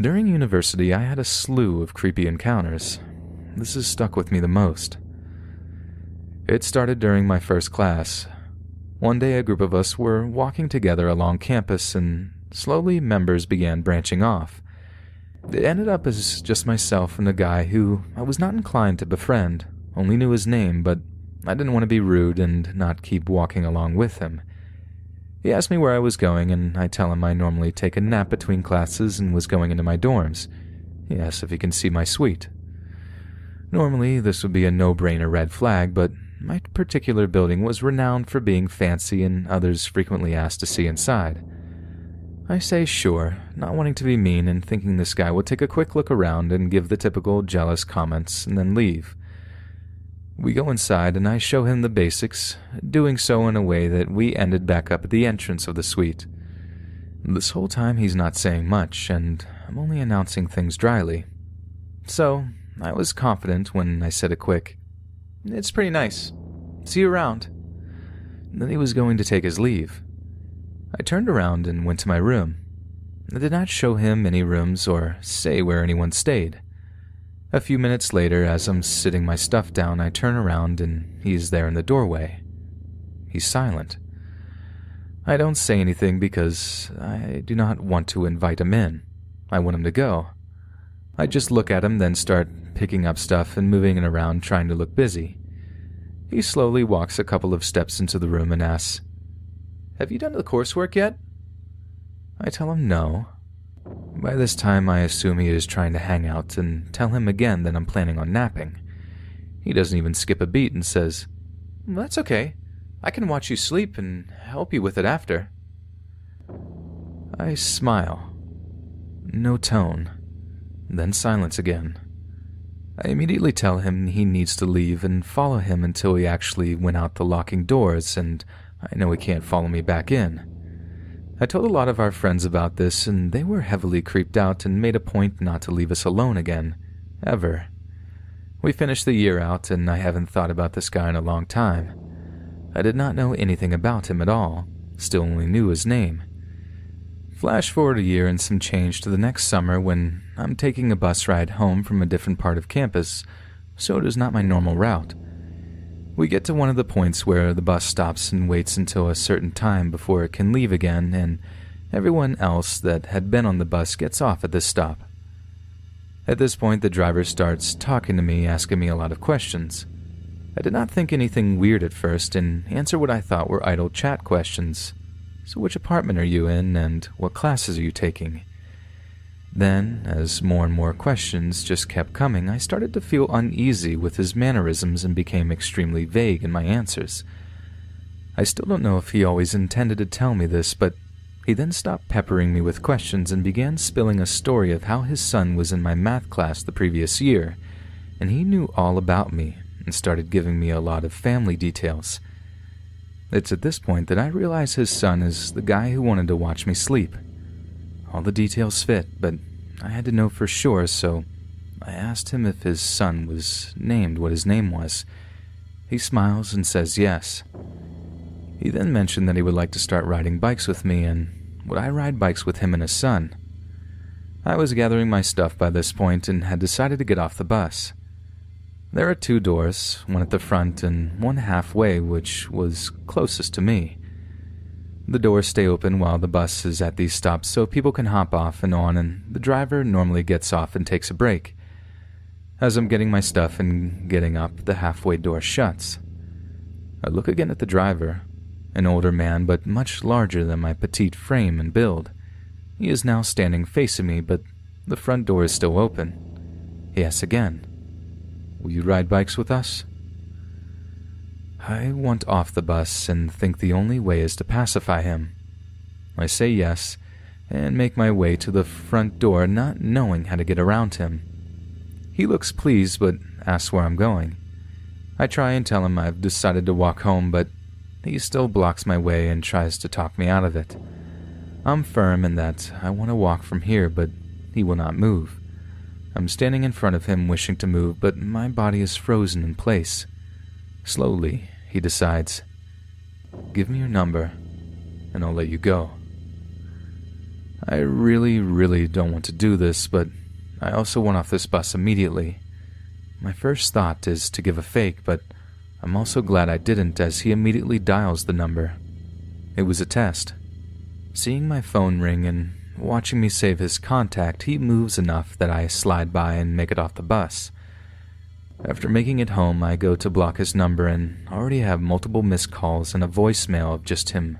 During university, I had a slew of creepy encounters. This has stuck with me the most. It started during my first class. One day a group of us were walking together along campus, and slowly members began branching off. It ended up as just myself and the guy who I was not inclined to befriend, only knew his name, but I didn't want to be rude and not keep walking along with him. He asked me where I was going, and I tell him I normally take a nap between classes and was going into my dorms. He asks if he can see my suite. Normally, this would be a no-brainer red flag, but my particular building was renowned for being fancy and others frequently asked to see inside. I say sure, not wanting to be mean and thinking this guy will take a quick look around and give the typical jealous comments and then leave. We go inside and I show him the basics, doing so in a way that we ended back up at the entrance of the suite. This whole time he's not saying much, and I'm only announcing things dryly. So, I was confident when I said a quick, "It's pretty nice. See you around." Then he was going to take his leave. I turned around and went to my room. I did not show him any rooms or say where anyone stayed. A few minutes later, as I'm sitting my stuff down, I turn around and he's there in the doorway. He's silent. I don't say anything because I do not want to invite him in. I want him to go. I just look at him, then start picking up stuff and moving it around, trying to look busy. He slowly walks a couple of steps into the room and asks, "Have you done the coursework yet?" I tell him no. By this time, I assume he is trying to hang out and tell him again that I'm planning on napping. He doesn't even skip a beat and says, "That's okay. I can watch you sleep and help you with it after." I smile. No tone. Then silence again. I immediately tell him he needs to leave and follow him until he actually went out the locking doors, and I know he can't follow me back in. I told a lot of our friends about this, and they were heavily creeped out and made a point not to leave us alone again, ever. We finished the year out, and I haven't thought about this guy in a long time. I did not know anything about him at all, still only knew his name. Flash forward a year and some change to the next summer when I'm taking a bus ride home from a different part of campus, so it is not my normal route. We get to one of the points where the bus stops and waits until a certain time before it can leave again, and everyone else that had been on the bus gets off at this stop. At this point, the driver starts talking to me, asking me a lot of questions. I did not think anything weird at first and answer what I thought were idle chat questions. "So which apartment are you in, and what classes are you taking?" Then, as more and more questions just kept coming, I started to feel uneasy with his mannerisms and became extremely vague in my answers. I still don't know if he always intended to tell me this, but he then stopped peppering me with questions and began spilling a story of how his son was in my math class the previous year, and he knew all about me and started giving me a lot of family details. It's at this point that I realize his son is the guy who wanted to watch me sleep. All the details fit, but I had to know for sure, so I asked him if his son was named what his name was. He smiles and says yes. He then mentioned that he would like to start riding bikes with me, and would I ride bikes with him and his son? I was gathering my stuff by this point and had decided to get off the bus. There are two doors, one at the front and one halfway, which was closest to me. The doors stay open while the bus is at these stops so people can hop off and on, and the driver normally gets off and takes a break. As I'm getting my stuff and getting up, the halfway door shuts. I look again at the driver, an older man but much larger than my petite frame and build. He is now standing facing me, but the front door is still open. He asks again, "Will you ride bikes with us?" I want off the bus and think the only way is to pacify him. I say yes, and make my way to the front door, not knowing how to get around him. He looks pleased, but asks where I'm going. I try and tell him I've decided to walk home, but he still blocks my way and tries to talk me out of it. I'm firm in that I want to walk from here, but he will not move. I'm standing in front of him wishing to move, but my body is frozen in place. Slowly, he decides, "Give me your number, and I'll let you go." I really, really don't want to do this, but I also want off this bus immediately. My first thought is to give a fake, but I'm also glad I didn't, as he immediately dials the number. It was a test. Seeing my phone ring and watching me save his contact, he moves enough that I slide by and make it off the bus. After making it home, I go to block his number and already have multiple missed calls and a voicemail of just him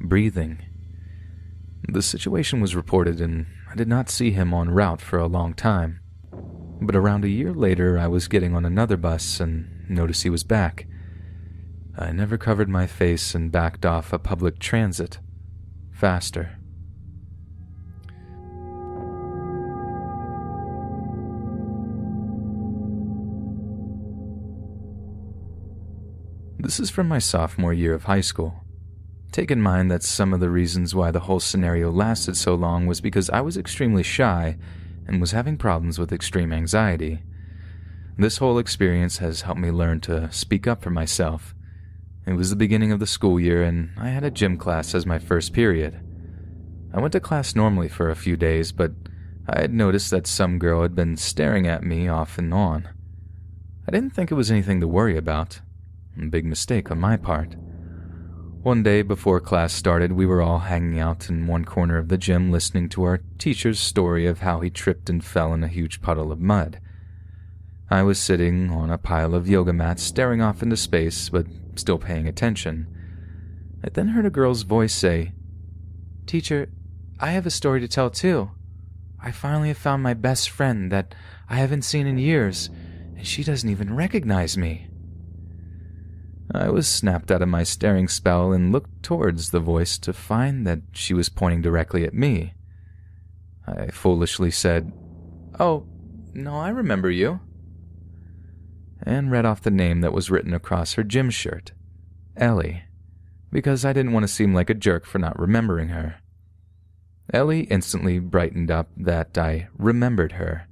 breathing. The situation was reported and I did not see him en route for a long time. But around a year later, I was getting on another bus and noticed he was back. I never covered my face and backed off a public transit. Faster. This is from my sophomore year of high school. Take in mind that some of the reasons why the whole scenario lasted so long was because I was extremely shy and was having problems with extreme anxiety. This whole experience has helped me learn to speak up for myself. It was the beginning of the school year and I had a gym class as my first period. I went to class normally for a few days, but I had noticed that some girl had been staring at me off and on. I didn't think it was anything to worry about. Big mistake on my part. One day before class started, we were all hanging out in one corner of the gym listening to our teacher's story of how he tripped and fell in a huge puddle of mud. I was sitting on a pile of yoga mats staring off into space but still paying attention. I then heard a girl's voice say, "Teacher, I have a story to tell too. I finally have found my best friend that I haven't seen in years, and she doesn't even recognize me." I was snapped out of my staring spell and looked towards the voice to find that she was pointing directly at me. I foolishly said, "Oh, no, I remember you," and read off the name that was written across her gym shirt, Ellie, because I didn't want to seem like a jerk for not remembering her. Ellie instantly brightened up that I remembered her,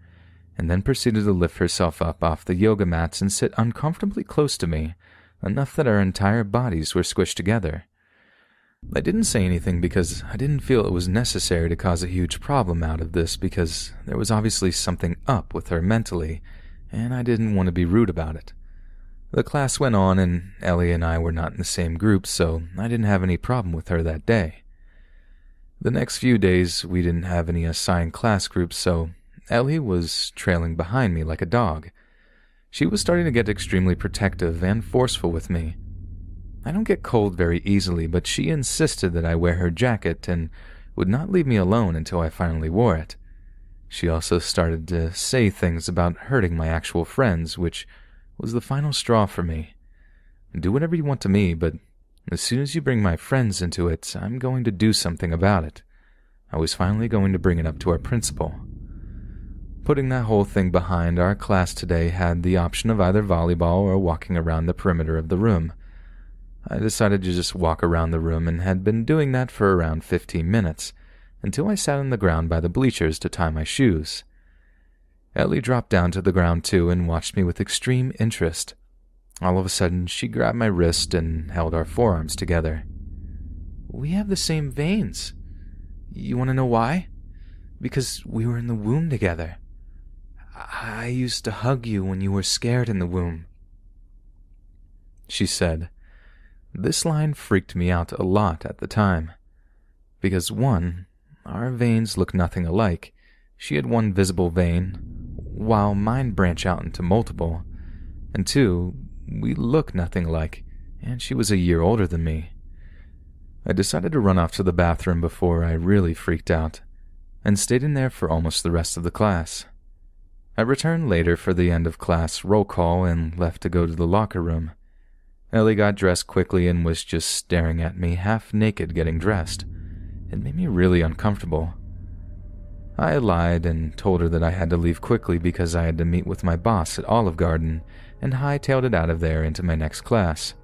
and then proceeded to lift herself up off the yoga mats and sit uncomfortably close to me, enough that our entire bodies were squished together. I didn't say anything because I didn't feel it was necessary to cause a huge problem out of this, because there was obviously something up with her mentally, and I didn't want to be rude about it. The class went on, and Ellie and I were not in the same group, so I didn't have any problem with her that day. The next few days, we didn't have any assigned class groups, so Ellie was trailing behind me like a dog. She was starting to get extremely protective and forceful with me. I don't get cold very easily, but she insisted that I wear her jacket and would not leave me alone until I finally wore it. She also started to say things about hurting my actual friends, which was the final straw for me. Do whatever you want to me, but as soon as you bring my friends into it, I'm going to do something about it. I was finally going to bring it up to our principal. Putting that whole thing behind, our class today had the option of either volleyball or walking around the perimeter of the room. I decided to just walk around the room and had been doing that for around 15 minutes, until I sat on the ground by the bleachers to tie my shoes. Ellie dropped down to the ground too and watched me with extreme interest. All of a sudden, she grabbed my wrist and held our forearms together. "We have the same veins. You want to know why? Because we were in the womb together. I used to hug you when you were scared in the womb," she said. This line freaked me out a lot at the time. Because one, our veins look nothing alike. She had one visible vein, while mine branch out into multiple. And two, we look nothing alike, and she was a year older than me. I decided to run off to the bathroom before I really freaked out, and stayed in there for almost the rest of the class. I returned later for the end of class roll call and left to go to the locker room. Ellie got dressed quickly and was just staring at me half naked getting dressed. It made me really uncomfortable. I lied and told her that I had to leave quickly because I had to meet with my boss at Olive Garden, and hightailed it out of there into my next class.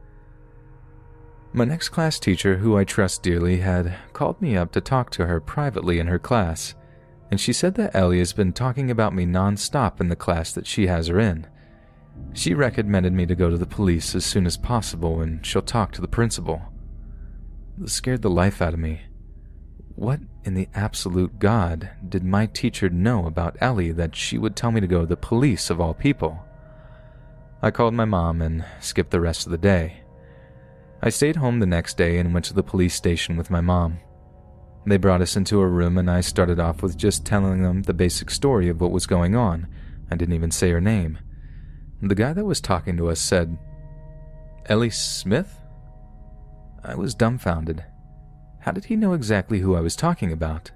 My next class teacher, who I trust dearly, had called me up to talk to her privately in her class, and she said that Ellie has been talking about me non-stop in the class that she has her in. She recommended me to go to the police as soon as possible and she'll talk to the principal. This scared the life out of me. What in the absolute God did my teacher know about Ellie that she would tell me to go to the police of all people? I called my mom and skipped the rest of the day. I stayed home the next day and went to the police station with my mom. They brought us into a room and I started off with just telling them the basic story of what was going on. I didn't even say her name. The guy that was talking to us said, "Ellie Smith?" I was dumbfounded. How did he know exactly who I was talking about?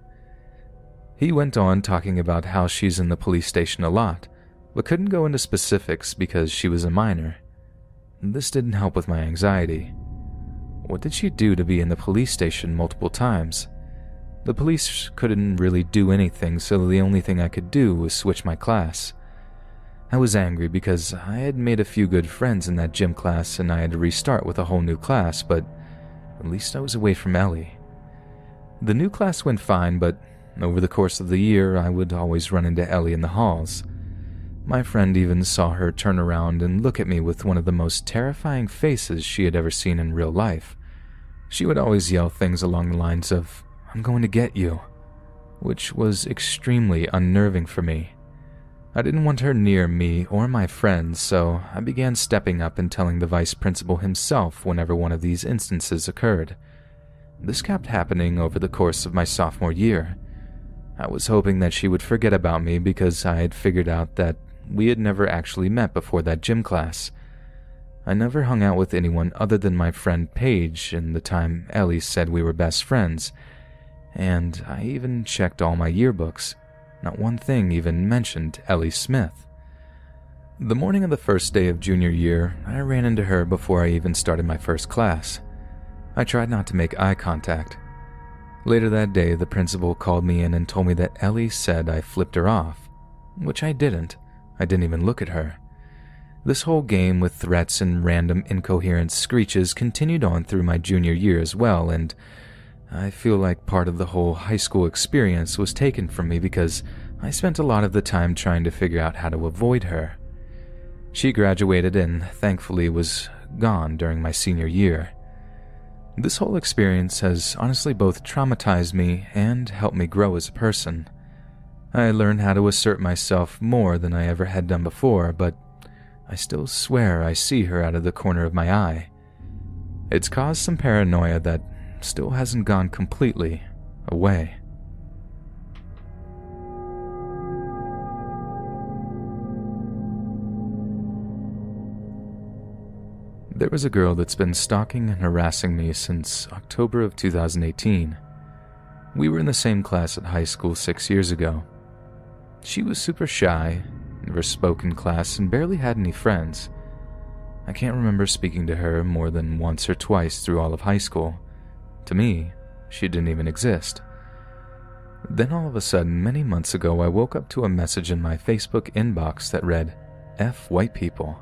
He went on talking about how she's in the police station a lot, but couldn't go into specifics because she was a minor. This didn't help with my anxiety. What did she do to be in the police station multiple times? The police couldn't really do anything, so the only thing I could do was switch my class. I was angry because I had made a few good friends in that gym class and I had to restart with a whole new class, but at least I was away from Ellie. The new class went fine, but over the course of the year, I would always run into Ellie in the halls. My friend even saw her turn around and look at me with one of the most terrifying faces she had ever seen in real life. She would always yell things along the lines of, "I'm going to get you," which was extremely unnerving for me. I didn't want her near me or my friends, so I began stepping up and telling the vice principal himself whenever one of these instances occurred. This kept happening over the course of my sophomore year. I was hoping that she would forget about me because I had figured out that we had never actually met before that gym class. I never hung out with anyone other than my friend Paige in the time Ellie said we were best friends, and I even checked all my yearbooks. Not one thing even mentioned Ellie Smith. The morning of the first day of junior year, I ran into her before I even started my first class. I tried not to make eye contact. Later that day, the principal called me in and told me that Ellie said I flipped her off, which I didn't. I didn't even look at her. This whole game with threats and random incoherent screeches continued on through my junior year as well, and I feel like part of the whole high school experience was taken from me because I spent a lot of the time trying to figure out how to avoid her. She graduated and thankfully was gone during my senior year. This whole experience has honestly both traumatized me and helped me grow as a person. I learned how to assert myself more than I ever had done before, but I still swear I see her out of the corner of my eye. It's caused some paranoia that still hasn't gone completely away. There was a girl that's been stalking and harassing me since October of 2018. We were in the same class at high school 6 years ago. She was super shy, never spoke in class, and barely had any friends. I can't remember speaking to her more than once or twice through all of high school. To me, she didn't even exist. Then all of a sudden, many months ago, I woke up to a message in my Facebook inbox that read, "F white people."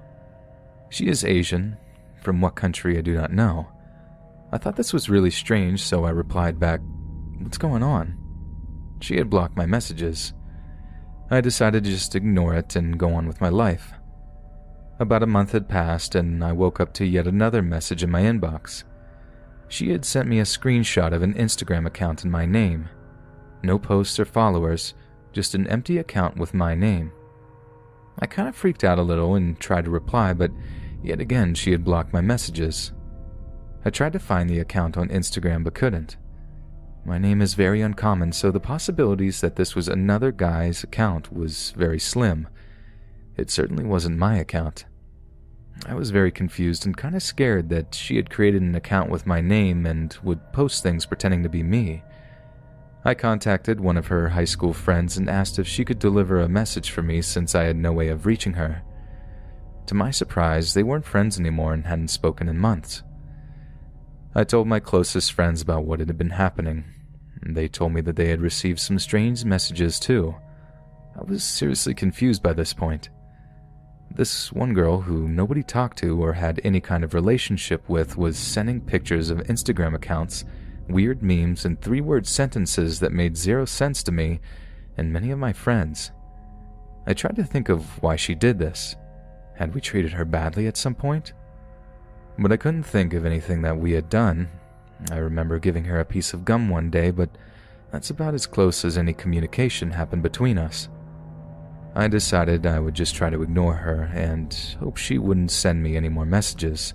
She is Asian, from what country I do not know. I thought this was really strange, so I replied back, "What's going on?" She had blocked my messages. I decided to just ignore it and go on with my life. About a month had passed, and I woke up to yet another message in my inbox. She had sent me a screenshot of an Instagram account in my name. No posts or followers, just an empty account with my name. I kind of freaked out a little and tried to reply, but yet again she had blocked my messages. I tried to find the account on Instagram but couldn't. My name is very uncommon, so the possibilities that this was another guy's account was very slim. It certainly wasn't my account. I was very confused and kind of scared that she had created an account with my name and would post things pretending to be me. I contacted one of her high school friends and asked if she could deliver a message for me since I had no way of reaching her. To my surprise, they weren't friends anymore and hadn't spoken in months. I told my closest friends about what had been happening. They told me that they had received some strange messages too. I was seriously confused by this point. This one girl who nobody talked to or had any kind of relationship with was sending pictures of Instagram accounts, weird memes, and three-word sentences that made zero sense to me and many of my friends. I tried to think of why she did this. Had we treated her badly at some point? But I couldn't think of anything that we had done. I remember giving her a piece of gum one day, but That's about as close as any communication happened between us. I decided I would just try to ignore her and hope she wouldn't send me any more messages.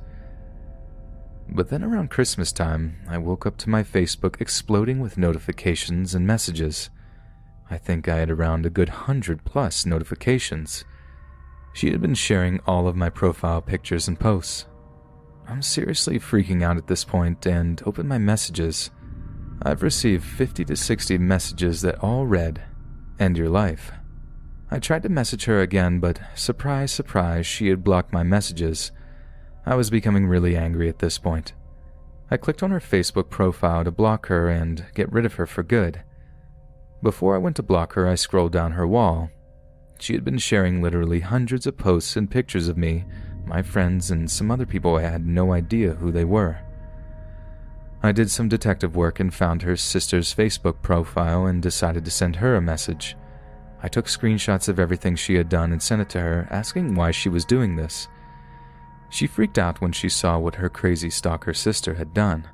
But then around Christmas time, I woke up to my Facebook exploding with notifications and messages. I think I had around a good 100+ notifications. She had been sharing all of my profile pictures and posts. I'm seriously freaking out at this point and open my messages. I've received 50 to 60 messages that all read, "End your life." I tried to message her again, but surprise, surprise, she had blocked my messages. I was becoming really angry at this point. I clicked on her Facebook profile to block her and get rid of her for good. Before I went to block her, I scrolled down her wall. She had been sharing literally hundreds of posts and pictures of me, my friends, and some other people I had no idea who they were. I did some detective work and found her sister's Facebook profile and decided to send her a message. I took screenshots of everything she had done and sent it to her, asking why she was doing this. She freaked out when she saw what her crazy stalker sister had done.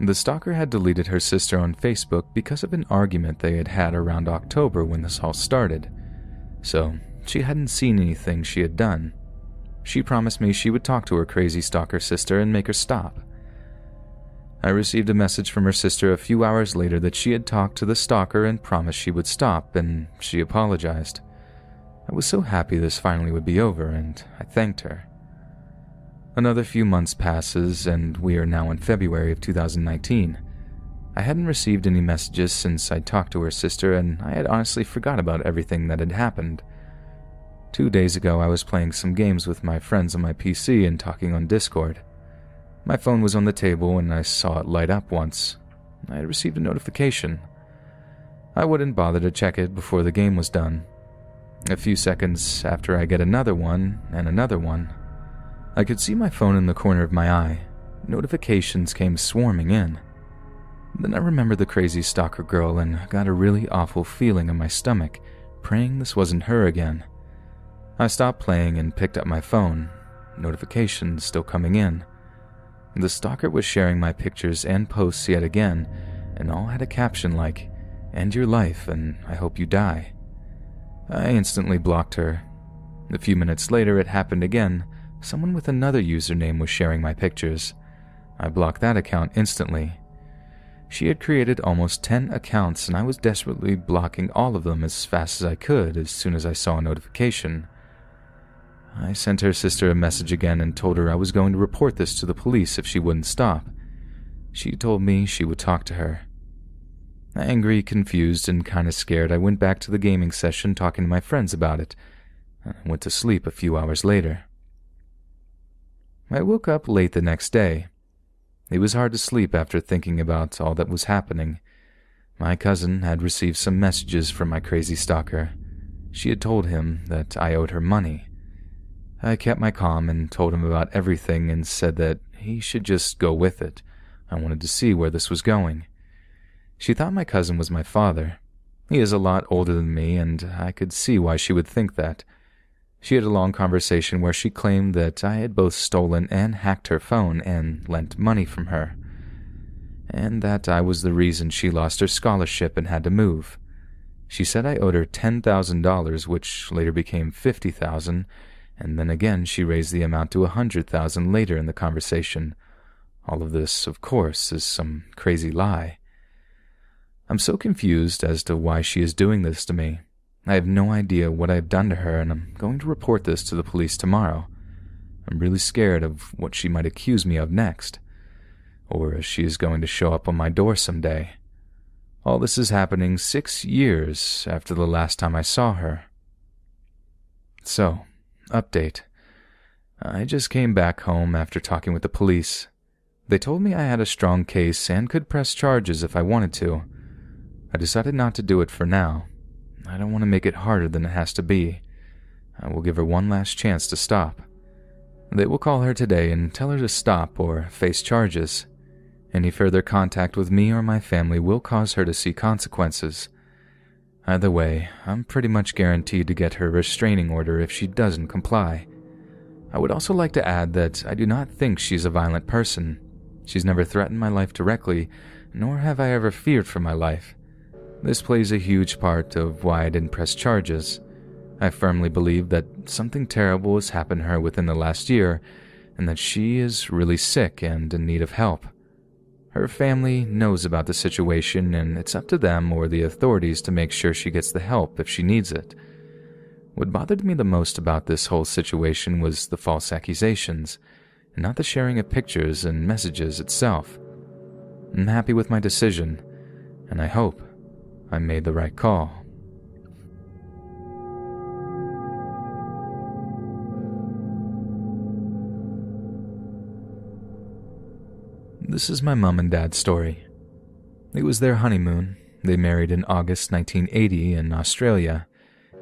The stalker had deleted her sister on Facebook because of an argument they had had around October when this all started, so she hadn't seen anything she had done. She promised me she would talk to her crazy stalker sister and make her stop. I received a message from her sister a few hours later that she had talked to the stalker and promised she would stop, and she apologized. I was so happy this finally would be over, and I thanked her. Another few months passes, and we are now in February of 2019. I hadn't received any messages since I talked to her sister, and I had honestly forgot about everything that had happened. 2 days ago, I was playing some games with my friends on my PC and talking on Discord. My phone was on the table and I saw it light up once. I had received a notification. I wouldn't bother to check it before the game was done. A few seconds after, I get another one and another one. I could see my phone in the corner of my eye. Notifications came swarming in. Then I remembered the crazy stalker girl and got a really awful feeling in my stomach, praying this wasn't her again. I stopped playing and picked up my phone. Notifications still coming in. The stalker was sharing my pictures and posts yet again, and all had a caption like, "End your life and I hope you die." I instantly blocked her. A few minutes later, it happened again. Someone with another username was sharing my pictures. I blocked that account instantly. She had created almost 10 accounts, and I was desperately blocking all of them as fast as I could as soon as I saw a notification. I sent her sister a message again and told her I was going to report this to the police if she wouldn't stop. She told me she would talk to her. Angry, confused, and kind of scared, I went back to the gaming session talking to my friends about it. I went to sleep a few hours later. I woke up late the next day. It was hard to sleep after thinking about all that was happening. My cousin had received some messages from my crazy stalker. She had told him that I owed her money. I kept my calm and told him about everything and said that he should just go with it. I wanted to see where this was going. She thought my cousin was my father. He is a lot older than me, and I could see why she would think that. She had a long conversation where she claimed that I had both stolen and hacked her phone and lent money from her, and that I was the reason she lost her scholarship and had to move. She said I owed her $10,000, which later became $50,000, and then again she raised the amount to $100,000 later in the conversation. All of this, of course, is some crazy lie. I'm so confused as to why she is doing this to me. I have no idea what I have done to her, and I'm going to report this to the police tomorrow. I'm really scared of what she might accuse me of next, or if she is going to show up on my door someday. All this is happening 6 years after the last time I saw her. So, update. I just came back home after talking with the police. They told me I had a strong case and could press charges if I wanted to. I decided not to do it for now. I don't want to make it harder than it has to be. I will give her one last chance to stop. They will call her today and tell her to stop or face charges. Any further contact with me or my family will cause her to see consequences. Either way, I'm pretty much guaranteed to get her restraining order if she doesn't comply. I would also like to add that I do not think she's a violent person. She's never threatened my life directly, nor have I ever feared for my life. This plays a huge part of why I didn't press charges. I firmly believe that something terrible has happened to her within the last year, and that she is really sick and in need of help. Her family knows about the situation, and it's up to them or the authorities to make sure she gets the help if she needs it. What bothered me the most about this whole situation was the false accusations, and not the sharing of pictures and messages itself. I'm happy with my decision, and I hope I made the right call. This is my mom and dad's story. It was their honeymoon. They married in August 1980 in Australia,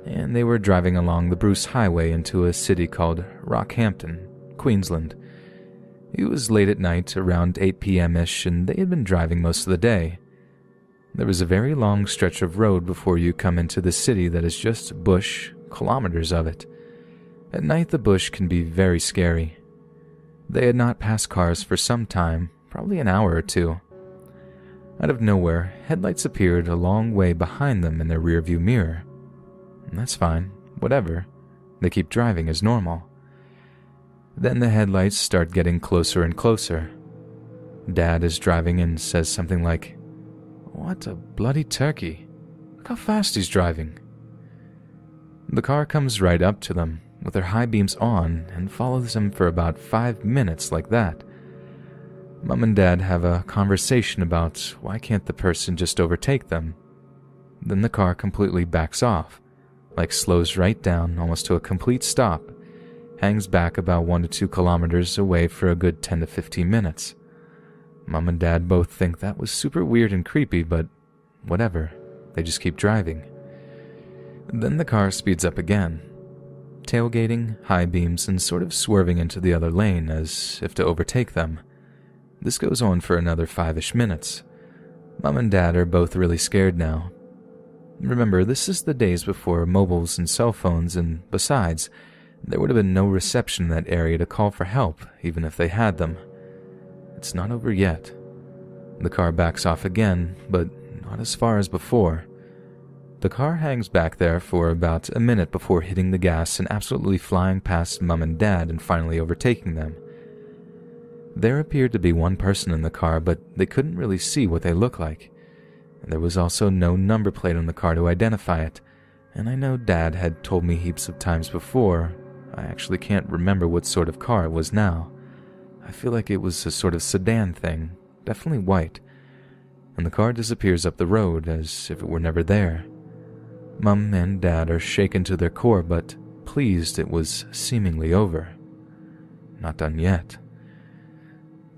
and they were driving along the Bruce Highway into a city called Rockhampton, Queensland. It was late at night, around 8 p.m.-ish, and they had been driving most of the day. There was a very long stretch of road before you come into the city that is just bush, kilometers of it. At night, the bush can be very scary. They had not passed cars for some time, probably an hour or two. Out of nowhere, headlights appeared a long way behind them in their rearview mirror. That's fine, whatever. They keep driving as normal. Then the headlights start getting closer and closer. Dad is driving and says something like, "What a bloody turkey. Look how fast he's driving." The car comes right up to them, with their high beams on, and follows them for about 5 minutes like that. Mom and Dad have a conversation about why can't the person just overtake them. Then the car completely backs off, like slows right down almost to a complete stop, hangs back about 1 to 2 kilometers away for a good 10 to 15 minutes. Mom and Dad both think that was super weird and creepy, but whatever, they just keep driving. Then the car speeds up again, tailgating, high beams, and sort of swerving into the other lane as if to overtake them. This goes on for another 5-ish minutes. Mom and Dad are both really scared now. Remember, this is the days before mobiles and cell phones, and besides, there would have been no reception in that area to call for help, even if they had them. It's not over yet. The car backs off again, but not as far as before. The car hangs back there for about a minute before hitting the gas and absolutely flying past Mom and Dad and finally overtaking them. There appeared to be one person in the car, but they couldn't really see what they looked like. There was also no number plate on the car to identify it, and I know Dad had told me heaps of times before. I actually can't remember what sort of car it was now. I feel like it was a sort of sedan thing, definitely white. And the car disappears up the road as if it were never there. Mum and Dad are shaken to their core, but pleased it was seemingly over. Not done yet.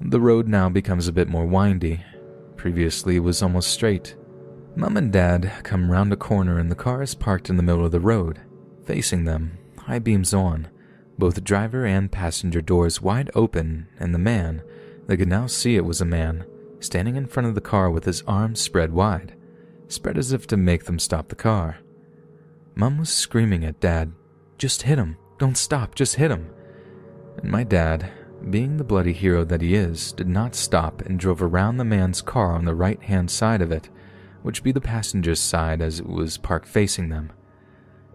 The road now becomes a bit more windy. Previously, it was almost straight. Mum and Dad come round a corner and the car is parked in the middle of the road, facing them, high beams on, both driver and passenger doors wide open, and the man, they could now see it was a man, standing in front of the car with his arms spread wide, spread as if to make them stop the car. Mum was screaming at Dad, "Just hit him, don't stop, just hit him." And my dad, being the bloody hero that he is, did not stop and drove around the man's car on the right-hand side of it, which be the passenger's side as it was parked facing them.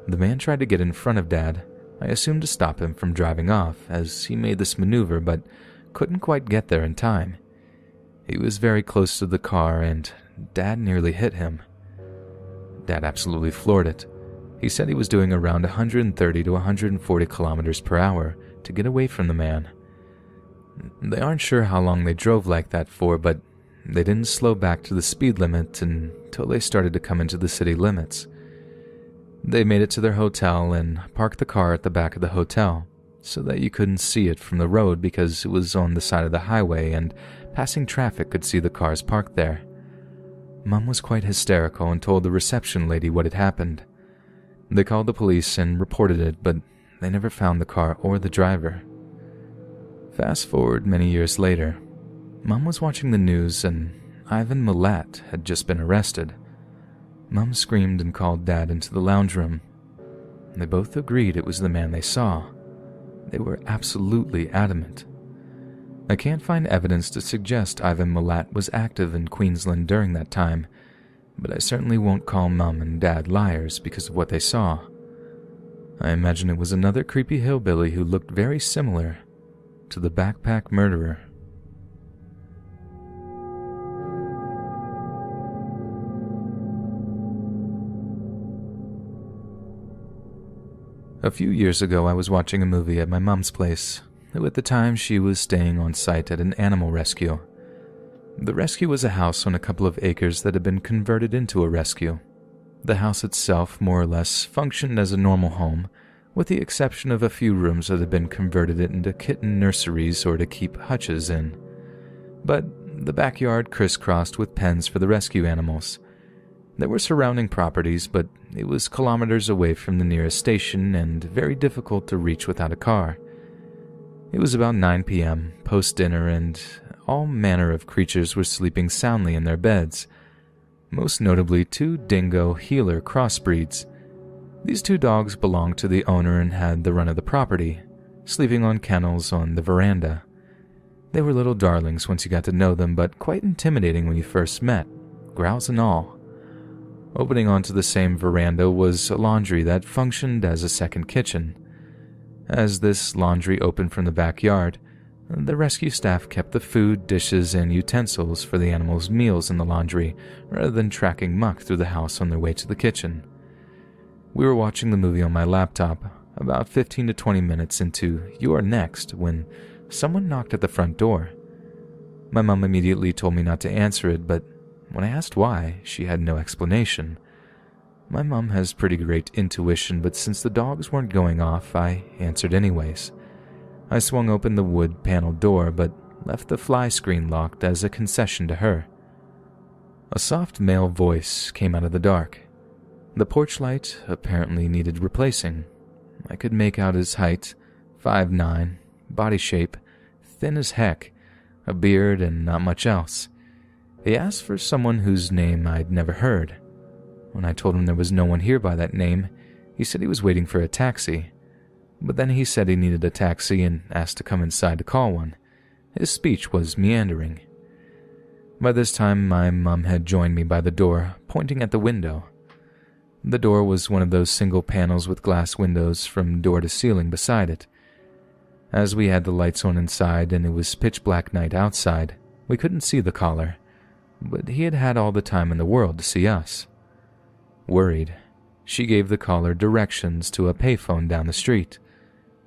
The man tried to get in front of Dad, I assumed to stop him from driving off, as he made this maneuver but couldn't quite get there in time. He was very close to the car and Dad nearly hit him. Dad absolutely floored it. He said he was doing around 130 to 140 kilometers per hour to get away from the man. They aren't sure how long they drove like that for, but they didn't slow back to the speed limit until they started to come into the city limits. They made it to their hotel and parked the car at the back of the hotel, so that you couldn't see it from the road because it was on the side of the highway and passing traffic could see the cars parked there. Mum was quite hysterical and told the reception lady what had happened. They called the police and reported it, but they never found the car or the driver. Fast forward many years later, Mum was watching the news and Ivan Milat had just been arrested. Mum screamed and called Dad into the lounge room. They both agreed it was the man they saw. They were absolutely adamant. I can't find evidence to suggest Ivan Milat was active in Queensland during that time, but I certainly won't call Mom and Dad liars because of what they saw. I imagine it was another creepy hillbilly who looked very similar to the backpack murderer. A few years ago, I was watching a movie at my mom's place, who at the time she was staying on site at an animal rescue. The rescue was a house on a couple of acres that had been converted into a rescue. The house itself more or less functioned as a normal home, with the exception of a few rooms that had been converted into kitten nurseries or to keep hutches in. But the backyard crisscrossed with pens for the rescue animals. There were surrounding properties, but it was kilometers away from the nearest station and very difficult to reach without a car. It was about 9 p.m., post-dinner, and all manner of creatures were sleeping soundly in their beds, most notably two dingo heeler crossbreeds. These two dogs belonged to the owner and had the run of the property, sleeping on kennels on the veranda. They were little darlings once you got to know them, but quite intimidating when you first met, growls and all. Opening onto the same veranda was a laundry that functioned as a second kitchen. As this laundry opened from the backyard, the rescue staff kept the food, dishes, and utensils for the animals' meals in the laundry, rather than tracking muck through the house on their way to the kitchen. We were watching the movie on my laptop, about 15 to 20 minutes into "You Are Next," when someone knocked at the front door. My mom immediately told me not to answer it, but when I asked why, she had no explanation. My mom has pretty great intuition, but since the dogs weren't going off, I answered anyways. I swung open the wood panel door, but left the fly screen locked as a concession to her. A soft male voice came out of the dark. The porch light apparently needed replacing. I could make out his height, 5'9", body shape, thin as heck, a beard and not much else. He asked for someone whose name I'd never heard. When I told him there was no one here by that name, he said he was waiting for a taxi. But then he said he needed a taxi and asked to come inside to call one. His speech was meandering. By this time, my mum had joined me by the door, pointing at the window. The door was one of those single panels with glass windows from door to ceiling beside it. As we had the lights on inside and it was pitch black night outside, we couldn't see the caller. But he had had all the time in the world to see us. Worried, she gave the caller directions to a payphone down the street.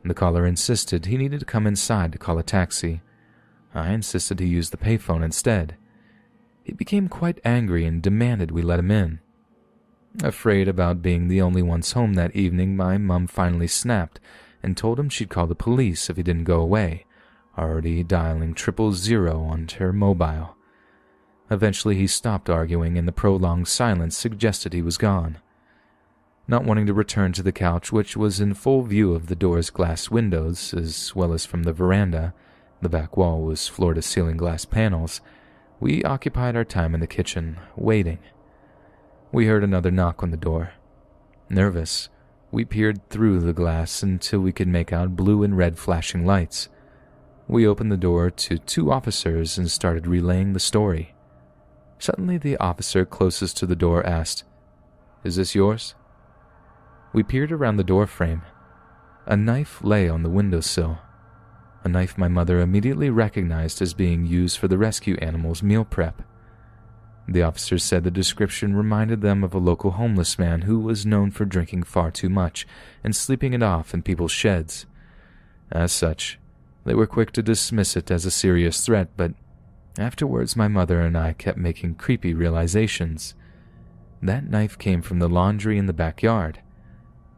The caller insisted he needed to come inside to call a taxi. I insisted he use the payphone instead. He became quite angry and demanded we let him in. Afraid about being the only ones home that evening, my mum finally snapped and told him she'd call the police if he didn't go away, already dialing 000 on her mobile. Eventually he stopped arguing, and the prolonged silence suggested he was gone. Not wanting to return to the couch, which was in full view of the door's glass windows, as well as from the veranda — the back wall was floor-to-ceiling glass panels — we occupied our time in the kitchen, waiting. We heard another knock on the door. Nervous, we peered through the glass until we could make out blue and red flashing lights. We opened the door to two officers and started relaying the story. Suddenly, the officer closest to the door asked, "Is this yours?" We peered around the door frame. A knife lay on the windowsill. A knife my mother immediately recognized as being used for the rescue animal's meal prep. The officer said the description reminded them of a local homeless man who was known for drinking far too much and sleeping it off in people's sheds. As such, they were quick to dismiss it as a serious threat, but afterwards, my mother and I kept making creepy realizations. That knife came from the laundry in the backyard.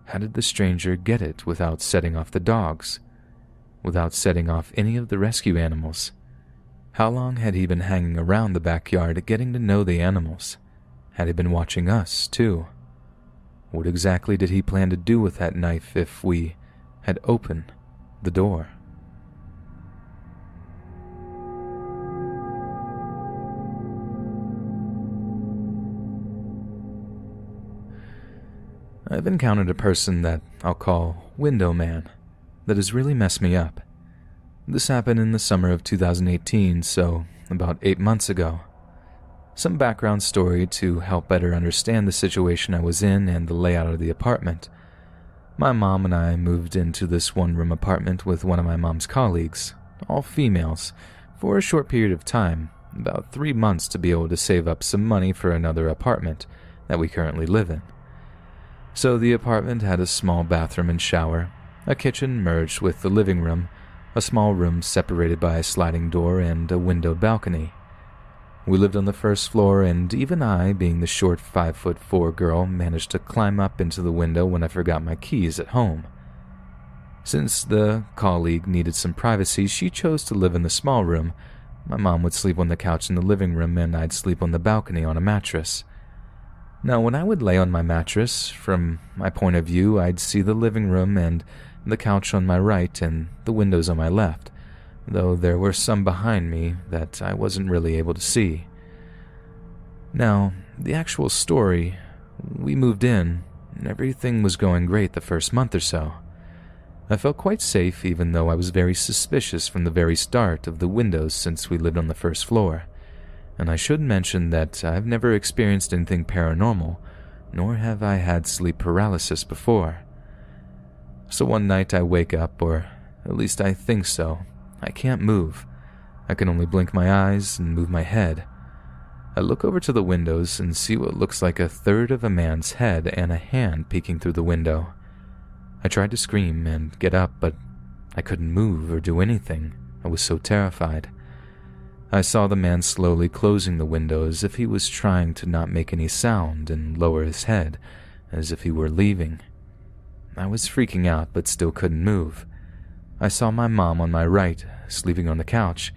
How did the stranger get it without setting off the dogs? Without setting off any of the rescue animals? How long had he been hanging around the backyard getting to know the animals? Had he been watching us, too? What exactly did he plan to do with that knife if we had opened the door? I've encountered a person that I'll call Window Man that has really messed me up. This happened in the summer of 2018, so about 8 months ago. some background story to help better understand the situation I was in and the layout of the apartment. My mom and I moved into this one-room apartment with one of my mom's colleagues, all females, for a short period of time, about 3 months, to be able to save up some money for another apartment that we currently live in. So the apartment had a small bathroom and shower, a kitchen merged with the living room, a small room separated by a sliding door and a windowed balcony. We lived on the first floor, and even I, being the short 5'4" girl, managed to climb up into the window when I forgot my keys at home. Since the colleague needed some privacy, she chose to live in the small room. My mom would sleep on the couch in the living room, and I'd sleep on the balcony on a mattress. Now, when I would lay on my mattress, from my point of view, I'd see the living room and the couch on my right and the windows on my left, though there were some behind me that I wasn't really able to see. Now, the actual story, we moved in, and everything was going great the first month or so. I felt quite safe, even though I was very suspicious from the very start of the windows since we lived on the first floor. And I should mention that I've never experienced anything paranormal, nor have I had sleep paralysis before. So one night I wake up, or at least I think so. I can't move. I can only blink my eyes and move my head. I look over to the windows and see what looks like a third of a man's head and a hand peeking through the window. I tried to scream and get up, but I couldn't move or do anything. I was so terrified. I saw the man slowly closing the window as if he was trying to not make any sound and lower his head, as if he were leaving. I was freaking out, but still couldn't move. I saw my mom on my right, sleeping on the couch,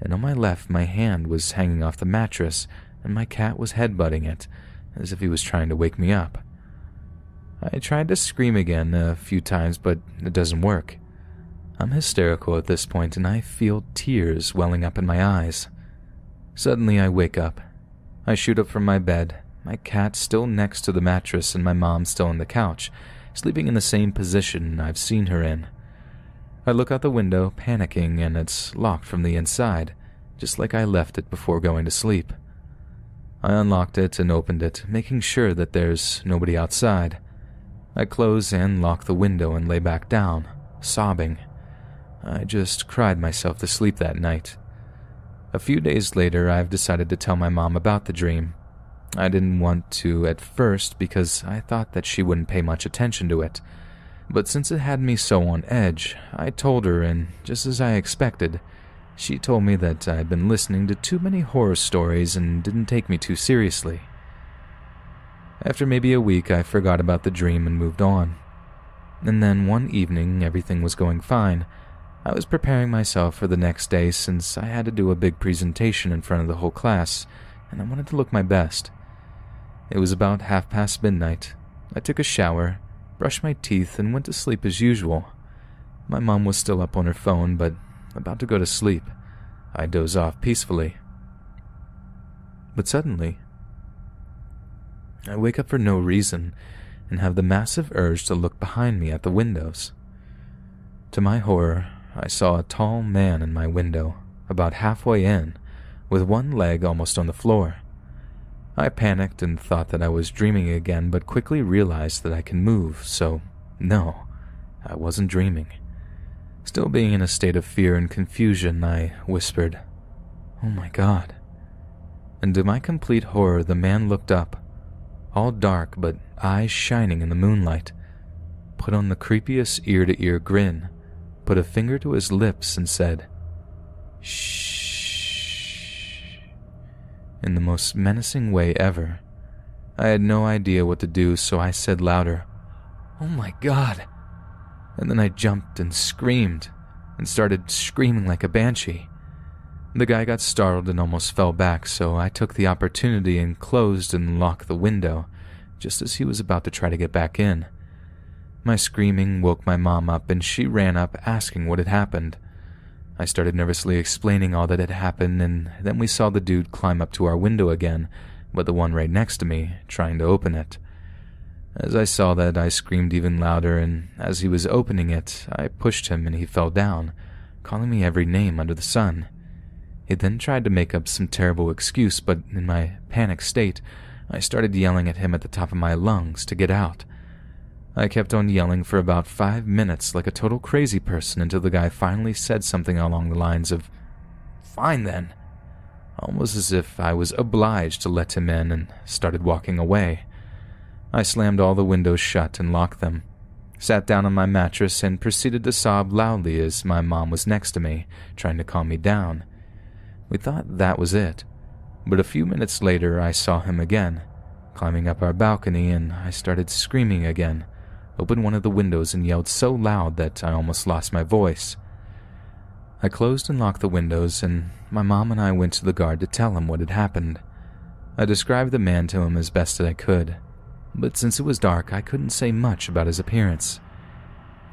and on my left my hand was hanging off the mattress, and my cat was headbutting it, as if he was trying to wake me up. I tried to scream again a few times, but it doesn't work. I'm hysterical at this point, and I feel tears welling up in my eyes. Suddenly I wake up. I shoot up from my bed, my cat still next to the mattress and my mom still on the couch, sleeping in the same position I've seen her in. I look out the window, panicking, and it's locked from the inside, just like I left it before going to sleep. I unlocked it and opened it, making sure that there's nobody outside. I close and lock the window and lay back down, sobbing. I just cried myself to sleep that night. A few days later, I've decided to tell my mom about the dream. I didn't want to at first because I thought that she wouldn't pay much attention to it. But since it had me so on edge, I told her, and just as I expected, she told me that I'd been listening to too many horror stories and didn't take me too seriously. After maybe a week, I forgot about the dream and moved on. And then one evening, everything was going fine. I was preparing myself for the next day since I had to do a big presentation in front of the whole class, and I wanted to look my best. It was about midnight. I took a shower, brushed my teeth, and went to sleep as usual. My mom was still up on her phone, but about to go to sleep. I dozed off peacefully. But suddenly, I wake up for no reason and have the massive urge to look behind me at the windows. To my horror, I saw a tall man in my window, about halfway in, with one leg almost on the floor. I panicked and thought that I was dreaming again, but quickly realized that I can move, so no, I wasn't dreaming. Still being in a state of fear and confusion, I whispered, "Oh my God." And to my complete horror, the man looked up, all dark but eyes shining in the moonlight, put on the creepiest ear-to-ear grin, put a finger to his lips and said, "Shh," in the most menacing way ever. I had no idea what to do, so I said louder, "Oh my God," and then I jumped and screamed, and started screaming like a banshee. The guy got startled and almost fell back, so I took the opportunity and closed and locked the window, just as he was about to try to get back in. My screaming woke my mom up, and she ran up asking what had happened. I started nervously explaining all that had happened, and then we saw the dude climb up to our window again, but the one right next to me, trying to open it. As I saw that, I screamed even louder, and as he was opening it, I pushed him and he fell down, calling me every name under the sun. He then tried to make up some terrible excuse, but in my panic state, I started yelling at him at the top of my lungs to get out. I kept on yelling for about 5 minutes like a total crazy person until the guy finally said something along the lines of, "Fine then," almost as if I was obliged to let him in, and started walking away. I slammed all the windows shut and locked them, sat down on my mattress, and proceeded to sob loudly as my mom was next to me, trying to calm me down. We thought that was it, but a few minutes later I saw him again, climbing up our balcony, and I started screaming again, opened one of the windows and yelled so loud that I almost lost my voice. I closed and locked the windows, and my mom and I went to the guard to tell him what had happened. I described the man to him as best that I could, but since it was dark, I couldn't say much about his appearance.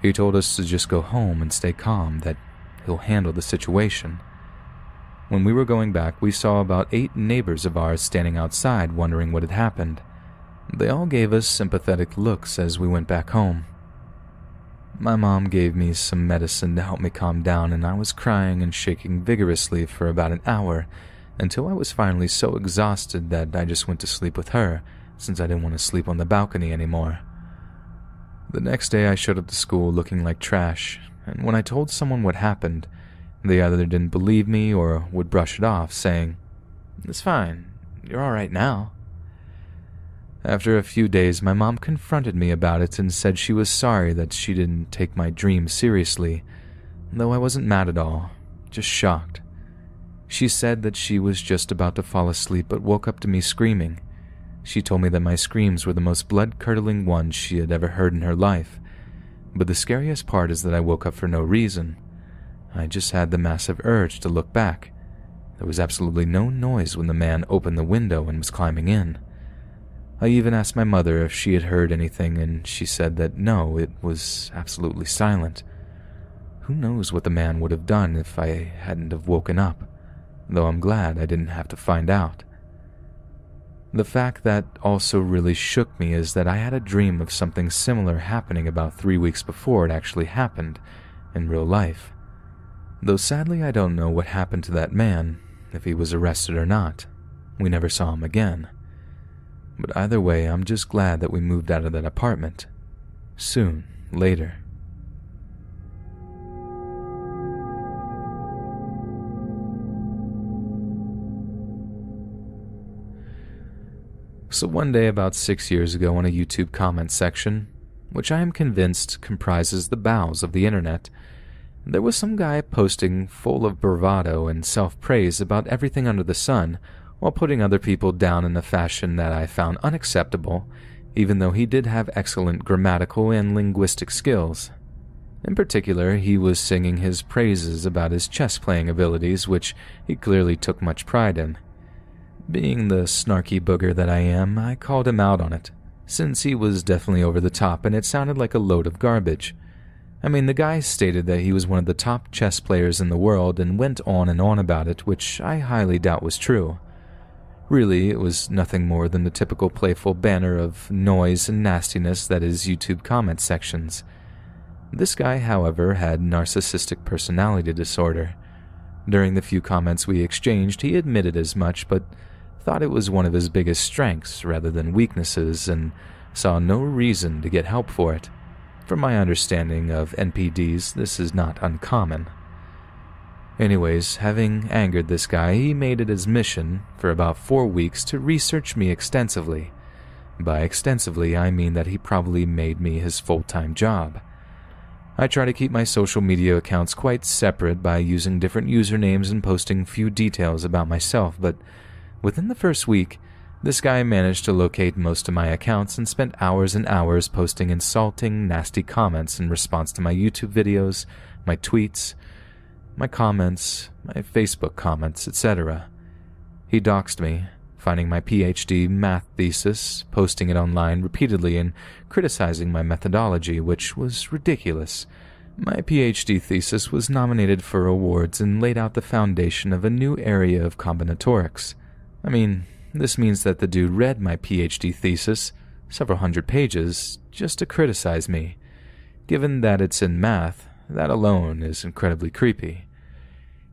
He told us to just go home and stay calm, that he'll handle the situation. When we were going back, we saw about 8 neighbors of ours standing outside wondering what had happened. They all gave us sympathetic looks as we went back home. My mom gave me some medicine to help me calm down, and I was crying and shaking vigorously for about an hour, until I was finally so exhausted that I just went to sleep with her, since I didn't want to sleep on the balcony anymore. The next day I showed up to school looking like trash, and when I told someone what happened, they either didn't believe me or would brush it off, saying, "It's fine, you're alright now." After a few days, my mom confronted me about it and said she was sorry that she didn't take my dream seriously, though I wasn't mad at all, just shocked. She said that she was just about to fall asleep but woke up to me screaming. She told me that my screams were the most blood-curdling ones she had ever heard in her life, but the scariest part is that I woke up for no reason. I just had the massive urge to look back. There was absolutely no noise when the man opened the window and was climbing in. I even asked my mother if she had heard anything, and she said that no, it was absolutely silent. Who knows what the man would have done if I hadn't have woken up, though I'm glad I didn't have to find out. The fact that also really shook me is that I had a dream of something similar happening about 3 weeks before it actually happened in real life. Though sadly I don't know what happened to that man, if he was arrested or not. We never saw him again. But either way, I'm just glad that we moved out of that apartment. Soon, later. So one day about 6 years ago, on a YouTube comment section, which I am convinced comprises the bowels of the internet, there was some guy posting full of bravado and self-praise about everything under the sun, while putting other people down in a fashion that I found unacceptable, even though he did have excellent grammatical and linguistic skills. In particular, he was singing his praises about his chess-playing abilities, which he clearly took much pride in. Being the snarky booger that I am, I called him out on it, since he was definitely over the top and it sounded like a load of garbage. I mean, the guy stated that he was one of the top chess players in the world and went on and on about it, which I highly doubt was true. Really, it was nothing more than the typical playful banner of noise and nastiness that is YouTube comment sections. This guy, however, had narcissistic personality disorder. During the few comments we exchanged, he admitted as much, but thought it was one of his biggest strengths rather than weaknesses, and saw no reason to get help for it. From my understanding of NPDs, this is not uncommon. Anyways, having angered this guy, he made it his mission for about 4 weeks to research me extensively. By extensively, I mean that he probably made me his full-time job. I try to keep my social media accounts quite separate by using different usernames and posting few details about myself, but within the first week, this guy managed to locate most of my accounts and spent hours and hours posting insulting, nasty comments in response to my YouTube videos, my tweets, my comments, my Facebook comments, etc. He doxed me, finding my PhD math thesis, posting it online repeatedly, and criticizing my methodology, which was ridiculous. My PhD thesis was nominated for awards and laid out the foundation of a new area of combinatorics. I mean, this means that the dude read my PhD thesis, several hundred pages, just to criticize me. Given that it's in math, that alone is incredibly creepy.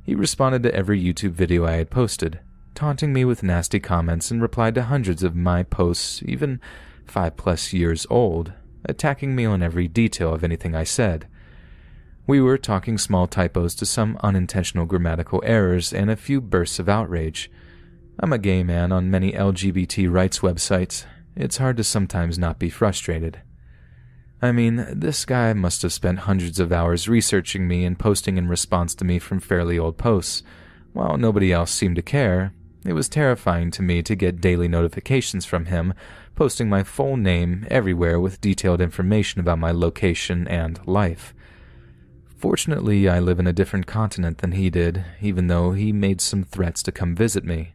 He responded to every YouTube video I had posted, taunting me with nasty comments, and replied to hundreds of my posts, even 5+ years old, attacking me on every detail of anything I said. We were talking small typos to some unintentional grammatical errors and a few bursts of outrage. I'm a gay man on many LGBT rights websites. It's hard to sometimes not be frustrated. I mean, this guy must have spent hundreds of hours researching me and posting in response to me from fairly old posts. While nobody else seemed to care, it was terrifying to me to get daily notifications from him, posting my full name everywhere with detailed information about my location and life. Fortunately, I live in a different continent than he did, even though he made some threats to come visit me.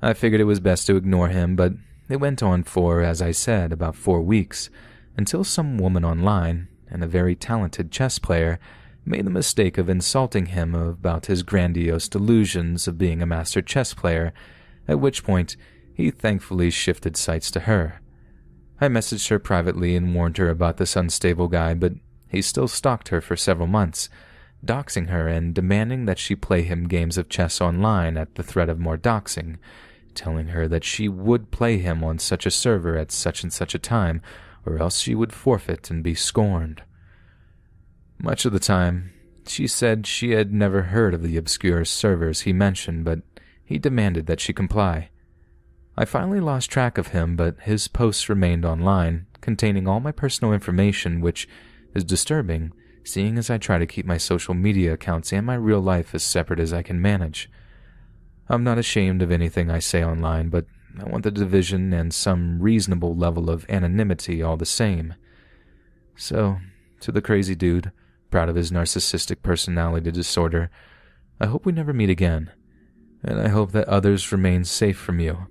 I figured it was best to ignore him, but it went on for, as I said, about 4 weeks, until some woman online, and a very talented chess player, made the mistake of insulting him about his grandiose delusions of being a master chess player, at which point he thankfully shifted sights to her. I messaged her privately and warned her about this unstable guy, but he still stalked her for several months, doxing her and demanding that she play him games of chess online at the threat of more doxing, telling her that she would play him on such a server at such and such a time, or else she would forfeit and be scorned. Much of the time, she said she had never heard of the obscure servers he mentioned, but he demanded that she comply. I finally lost track of him, but his posts remained online, containing all my personal information, which is disturbing, seeing as I try to keep my social media accounts and my real life as separate as I can manage. I'm not ashamed of anything I say online, but I want the division and some reasonable level of anonymity all the same. So, to the crazy dude, proud of his narcissistic personality disorder, I hope we never meet again, and I hope that others remain safe from you.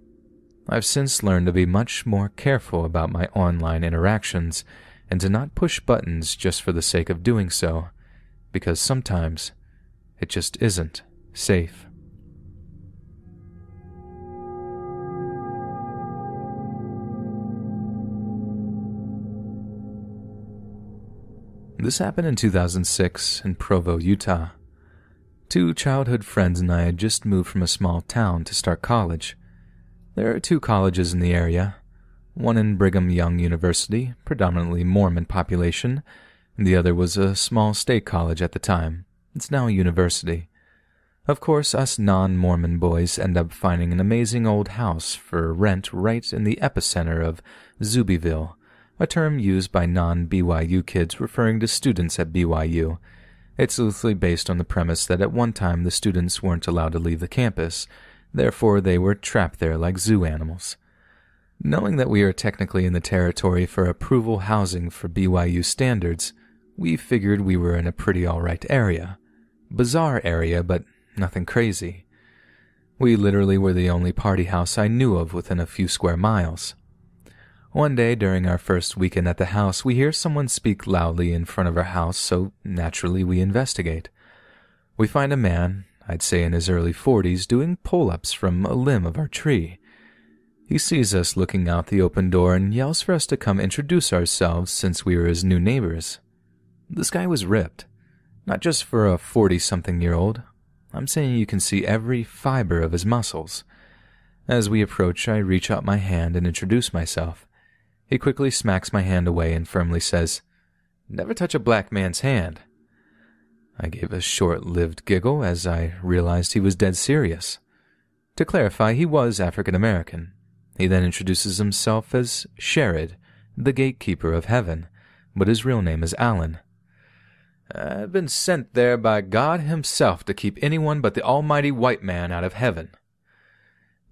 I've since learned to be much more careful about my online interactions and to not push buttons just for the sake of doing so, because sometimes it just isn't safe. This happened in 2006 in Provo, Utah. 2 childhood friends and I had just moved from a small town to start college. There are 2 colleges in the area, one in Brigham Young University, predominantly Mormon population, and the other was a small state college at the time. It's now a university. Of course, us non-Mormon boys end up finding an amazing old house for rent right in the epicenter of Zubyville, a term used by non-BYU kids referring to students at BYU. It's loosely based on the premise that at one time the students weren't allowed to leave the campus, therefore they were trapped there like zoo animals. Knowing that we are technically in the territory for approval housing for BYU standards, we figured we were in a pretty alright area. Bizarre area, but nothing crazy. We literally were the only party house I knew of within a few square miles. One day during our first weekend at the house, we hear someone speak loudly in front of our house, so naturally we investigate. We find a man, I'd say in his early 40s, doing pull-ups from a limb of our tree. He sees us looking out the open door and yells for us to come introduce ourselves since we were his new neighbors. This guy was ripped, not just for a 40-something-year-old. I'm saying you can see every fiber of his muscles. As we approach, I reach out my hand and introduce myself. He quickly smacks my hand away and firmly says, "Never touch a black man's hand." I gave a short-lived giggle as I realized he was dead serious. To clarify, he was African American. He then introduces himself as Sherrod, the gatekeeper of heaven, but his real name is Alan. "I've been sent there by God himself to keep anyone but the almighty white man out of heaven."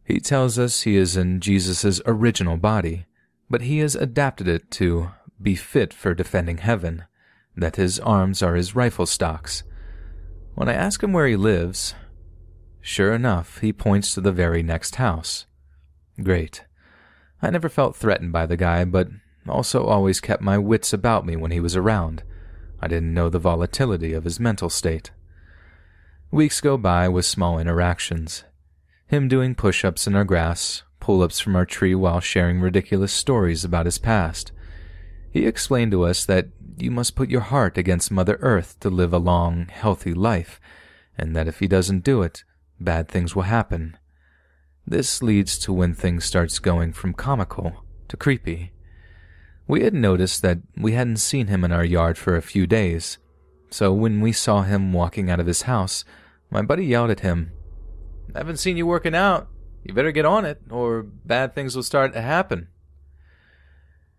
He tells us he is in Jesus' original body, but he has adapted it to be fit for defending heaven, that his arms are his rifle stocks. When I ask him where he lives, sure enough, he points to the very next house. Great. I never felt threatened by the guy, but also always kept my wits about me when he was around. I didn't know the volatility of his mental state. Weeks go by with small interactions. Him doing push-ups in our grass, pull-ups from our tree while sharing ridiculous stories about his past. He explained to us that you must put your heart against Mother Earth to live a long, healthy life, and that if he doesn't do it, bad things will happen. This leads to when things starts going from comical to creepy. We had noticed that we hadn't seen him in our yard for a few days, so when we saw him walking out of his house, my buddy yelled at him, "I haven't seen you working out. You better get on it, or bad things will start to happen."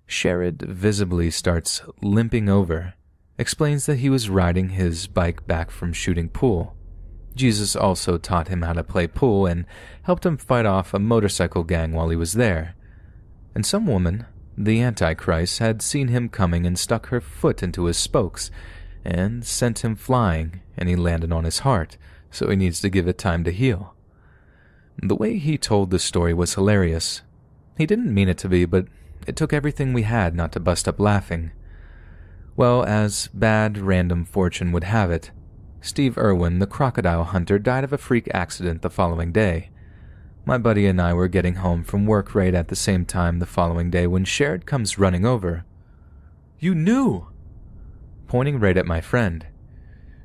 Sherrod visibly starts limping over, explains that he was riding his bike back from shooting pool. Jesus also taught him how to play pool and helped him fight off a motorcycle gang while he was there. And some woman, the Antichrist, had seen him coming and stuck her foot into his spokes and sent him flying, and he landed on his heart, so he needs to give it time to heal. The way he told the story was hilarious. He didn't mean it to be, but it took everything we had not to bust up laughing. Well, as bad random fortune would have it, Steve Irwin, the crocodile hunter, died of a freak accident the following day. My buddy and I were getting home from work right at the same time the following day when Sherrod comes running over. "You knew!" pointing right at my friend.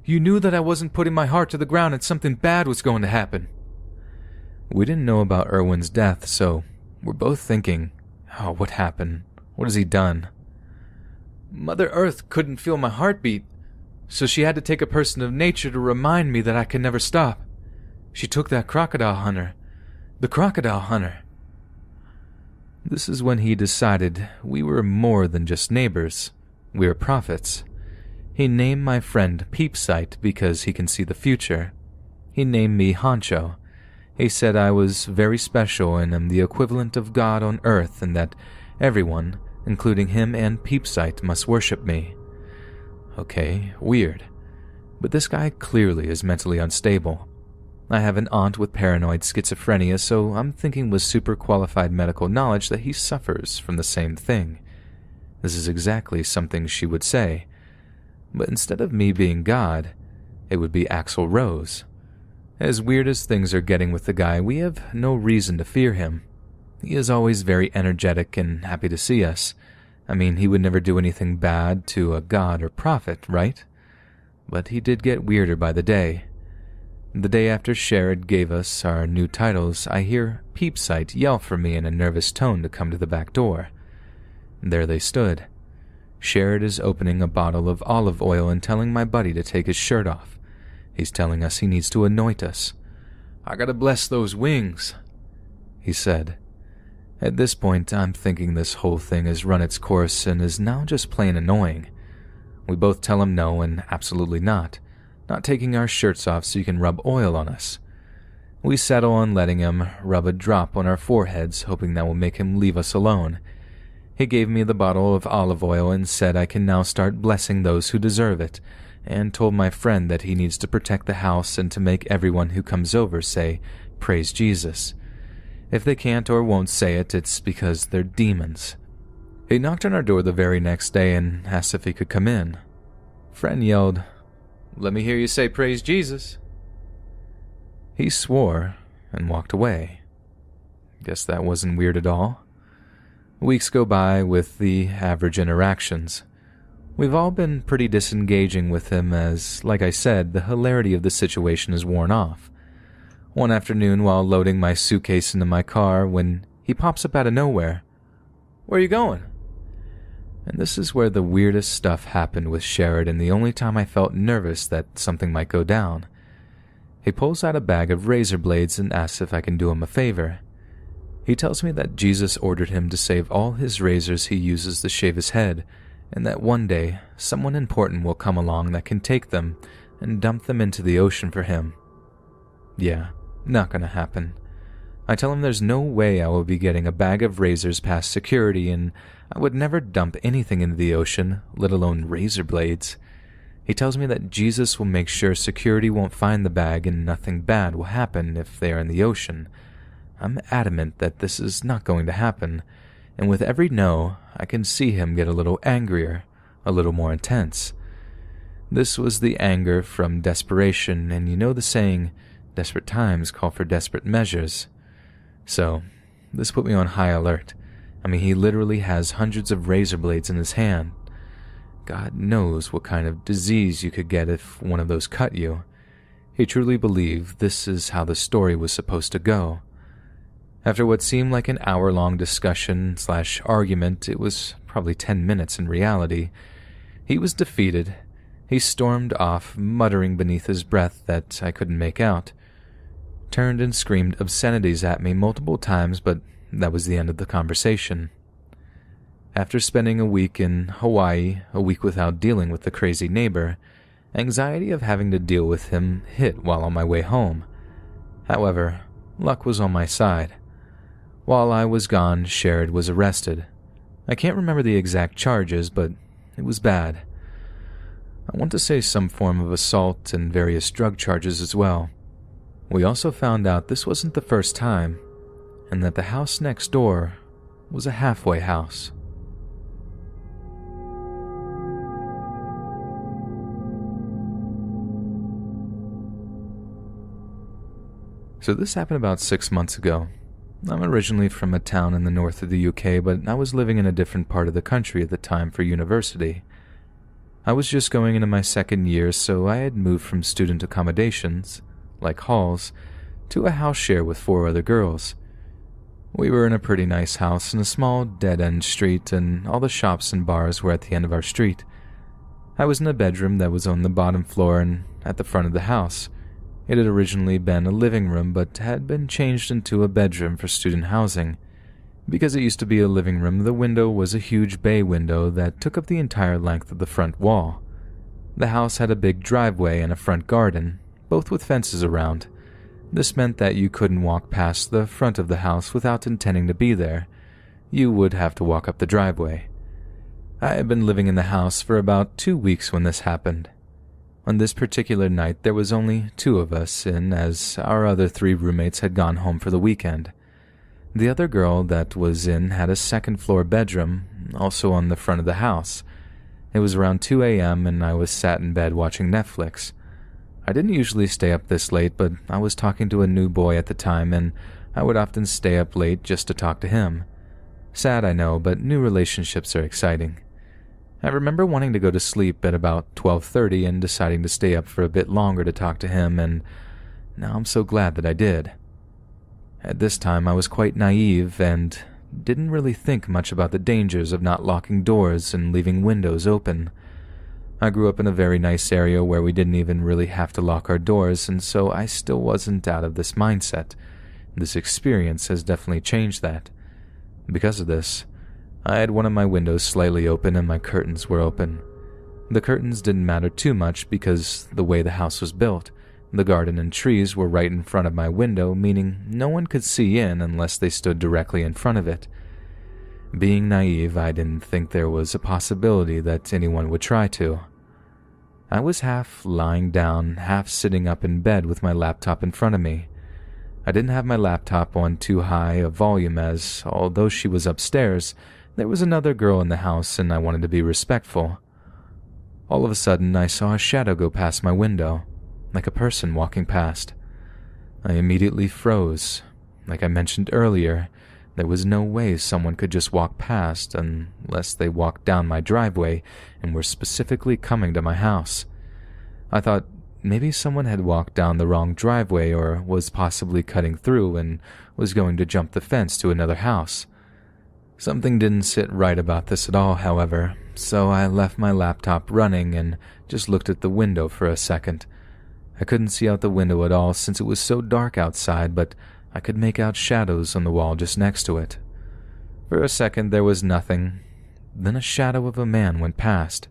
"You knew that I wasn't putting my heart to the ground and something bad was going to happen." We didn't know about Irwin's death, so we're both thinking, "Oh, what happened? What has he done?" "Mother Earth couldn't feel my heartbeat, so she had to take a person of nature to remind me that I can never stop. She took that crocodile hunter. The crocodile hunter." This is when he decided we were more than just neighbors. We were prophets. He named my friend Peepsight because he can see the future. He named me Honcho. He said I was very special and am the equivalent of God on earth, and that everyone, including him and Peepsight, must worship me. Okay, weird. But this guy clearly is mentally unstable. I have an aunt with paranoid schizophrenia, so I'm thinking with super qualified medical knowledge that he suffers from the same thing. This is exactly something she would say. But instead of me being God, it would be Axl Rose. As weird as things are getting with the guy, we have no reason to fear him. He is always very energetic and happy to see us. I mean, he would never do anything bad to a god or prophet, right? But he did get weirder by the day. The day after Sherrod gave us our new titles, I hear Peepsight yell for me in a nervous tone to come to the back door. There they stood. Sherrod is opening a bottle of olive oil and telling my buddy to take his shirt off. He's telling us he needs to anoint us. "I gotta bless those wings," he said. At this point, I'm thinking this whole thing has run its course and is now just plain annoying. We both tell him no and absolutely not, not taking our shirts off so you can rub oil on us. We settle on letting him rub a drop on our foreheads, hoping that will make him leave us alone. He gave me the bottle of olive oil and said I can now start blessing those who deserve it, and told my friend that he needs to protect the house and to make everyone who comes over say, "Praise Jesus." If they can't or won't say it, it's because they're demons. He knocked on our door the very next day and asked if he could come in. Friend yelled, "Let me hear you say praise Jesus." He swore and walked away. Guess that wasn't weird at all. Weeks go by with the average interactions. We've all been pretty disengaging with him as, like I said, the hilarity of the situation is worn off. One afternoon, while loading my suitcase into my car, when he pops up out of nowhere, "Where are you going?" And this is where the weirdest stuff happened with Sherrod, and the only time I felt nervous that something might go down. He pulls out a bag of razor blades and asks if I can do him a favor. He tells me that Jesus ordered him to save all his razors he uses to shave his head, and that one day someone important will come along that can take them and dump them into the ocean for him. Yeah, not gonna happen. I tell him there's no way I will be getting a bag of razors past security, and I would never dump anything into the ocean, let alone razor blades. He tells me that Jesus will make sure security won't find the bag and nothing bad will happen if they are in the ocean. I'm adamant that this is not going to happen, and with every no, I can see him get a little angrier, a little more intense. This was the anger from desperation, and you know the saying, desperate times call for desperate measures. So, this put me on high alert. I mean, he literally has hundreds of razor blades in his hand. God knows what kind of disease you could get if one of those cut you. He truly believed this is how the story was supposed to go. After what seemed like an hour-long discussion/argument, it was probably 10 minutes in reality. He was defeated. He stormed off, muttering beneath his breath that I couldn't make out. Turned and screamed obscenities at me multiple times, but that was the end of the conversation. After spending a week in Hawaii, a week without dealing with the crazy neighbor, anxiety of having to deal with him hit while on my way home. However, luck was on my side. While I was gone, Sherrod was arrested. I can't remember the exact charges, but it was bad. I want to say some form of assault and various drug charges as well. We also found out this wasn't the first time, and that the house next door was a halfway house. So this happened about 6 months ago. I'm originally from a town in the north of the UK, but I was living in a different part of the country at the time for university. I was just going into my second year, so I had moved from student accommodations, like halls, to a house share with 4 other girls. We were in a pretty nice house in a small dead-end street, and all the shops and bars were at the end of our street. I was in a bedroom that was on the bottom floor and at the front of the house. It had originally been a living room, but had been changed into a bedroom for student housing. Because it used to be a living room, the window was a huge bay window that took up the entire length of the front wall. The house had a big driveway and a front garden, both with fences around. This meant that you couldn't walk past the front of the house without intending to be there. You would have to walk up the driveway. I had been living in the house for about 2 weeks when this happened. On this particular night, there was only 2 of us in, as our other 3 roommates had gone home for the weekend. The other girl that was in had a second-floor bedroom, also on the front of the house. It was around 2 a.m., and I was sat in bed watching Netflix. I didn't usually stay up this late, but I was talking to a new boy at the time, and I would often stay up late just to talk to him. Sad, I know, but new relationships are exciting. I remember wanting to go to sleep at about 12:30 and deciding to stay up for a bit longer to talk to him, and now I'm so glad that I did. At this time, I was quite naive and didn't really think much about the dangers of not locking doors and leaving windows open. I grew up in a very nice area where we didn't even really have to lock our doors, and so I still wasn't out of this mindset. This experience has definitely changed that. Because of this, I had one of my windows slightly open and my curtains were open. The curtains didn't matter too much because the way the house was built, the garden and trees were right in front of my window, meaning no one could see in unless they stood directly in front of it. Being naive, I didn't think there was a possibility that anyone would try to. I was half lying down, half sitting up in bed with my laptop in front of me. I didn't have my laptop on too high a volume as, although she was upstairs, there was another girl in the house, and I wanted to be respectful. All of a sudden, I saw a shadow go past my window, like a person walking past. I immediately froze. Like I mentioned earlier, there was no way someone could just walk past unless they walked down my driveway and were specifically coming to my house. I thought maybe someone had walked down the wrong driveway or was possibly cutting through and was going to jump the fence to another house. Something didn't sit right about this at all, however, so I left my laptop running and just looked at the window for a second. I couldn't see out the window at all since it was so dark outside, but I could make out shadows on the wall just next to it. For a second there was nothing. Then a shadow of a man went past.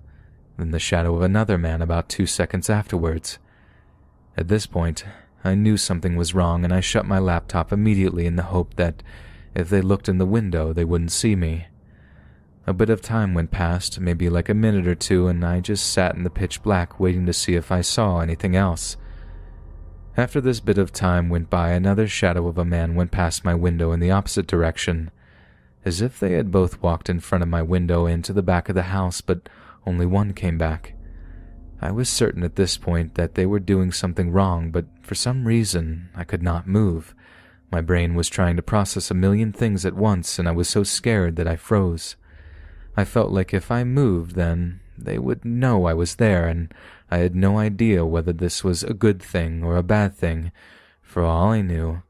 Then the shadow of another man about 2 seconds afterwards. At this point, I knew something was wrong, and I shut my laptop immediately in the hope that if they looked in the window, they wouldn't see me. A bit of time went past, maybe like a minute or two, and I just sat in the pitch black waiting to see if I saw anything else. After this bit of time went by, another shadow of a man went past my window in the opposite direction, as if they had both walked in front of my window into the back of the house, but only one came back. I was certain at this point that they were doing something wrong, but for some reason, I could not move. My brain was trying to process a million things at once, and I was so scared that I froze. I felt like if I moved, then they would know I was there, and I had no idea whether this was a good thing or a bad thing. For all I knew,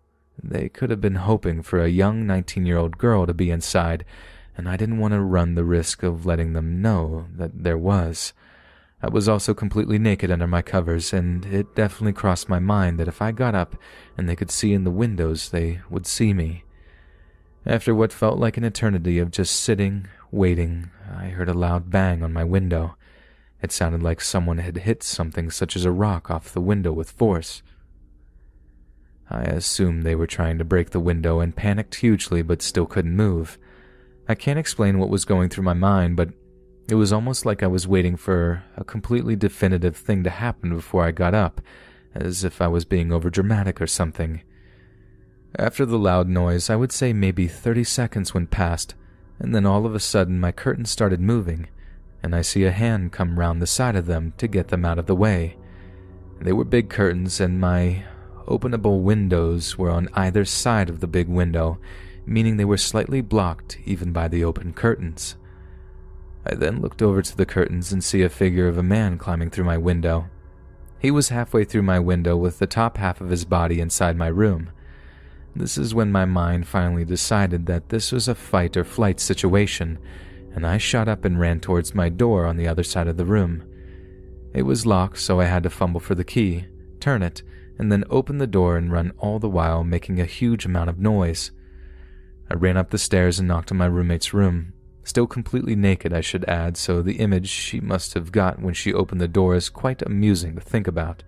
they could have been hoping for a young 19-year-old girl to be inside, and I didn't want to run the risk of letting them know that there was. I was also completely naked under my covers, and it definitely crossed my mind that if I got up and they could see in the windows, they would see me. After what felt like an eternity of just sitting, waiting, I heard a loud bang on my window. It sounded like someone had hit something such as a rock off the window with force. I assumed they were trying to break the window and panicked hugely but still couldn't move. I can't explain what was going through my mind, but it was almost like I was waiting for a completely definitive thing to happen before I got up, as if I was being overdramatic or something. After the loud noise, I would say maybe 30 seconds went past, and then all of a sudden my curtain started moving, and I see a hand come round the side of them to get them out of the way. They were big curtains, and my openable windows were on either side of the big window, meaning they were slightly blocked even by the open curtains. I then looked over to the curtains and see a figure of a man climbing through my window. He was halfway through my window with the top half of his body inside my room. This is when my mind finally decided that this was a fight or flight situation, and I shot up and ran towards my door on the other side of the room. It was locked, so I had to fumble for the key, turn it, and then open the door and run, all the while making a huge amount of noise. I ran up the stairs and knocked on my roommate's room. Still completely naked, I should add, so the image she must have got when she opened the door is quite amusing to think about.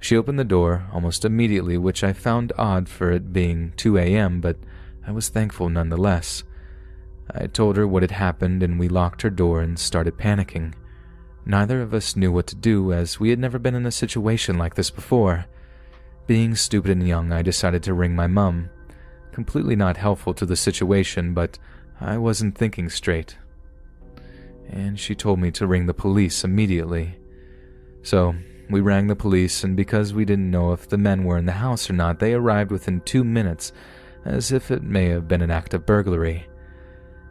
She opened the door almost immediately, which I found odd for it being 2 a.m., but I was thankful nonetheless. I told her what had happened, and we locked her door and started panicking. Neither of us knew what to do, as we had never been in a situation like this before. Being stupid and young, I decided to ring my mum. Completely not helpful to the situation, but I wasn't thinking straight. And she told me to ring the police immediately. So we rang the police, and because we didn't know if the men were in the house or not, they arrived within 2 minutes, as if it may have been an act of burglary.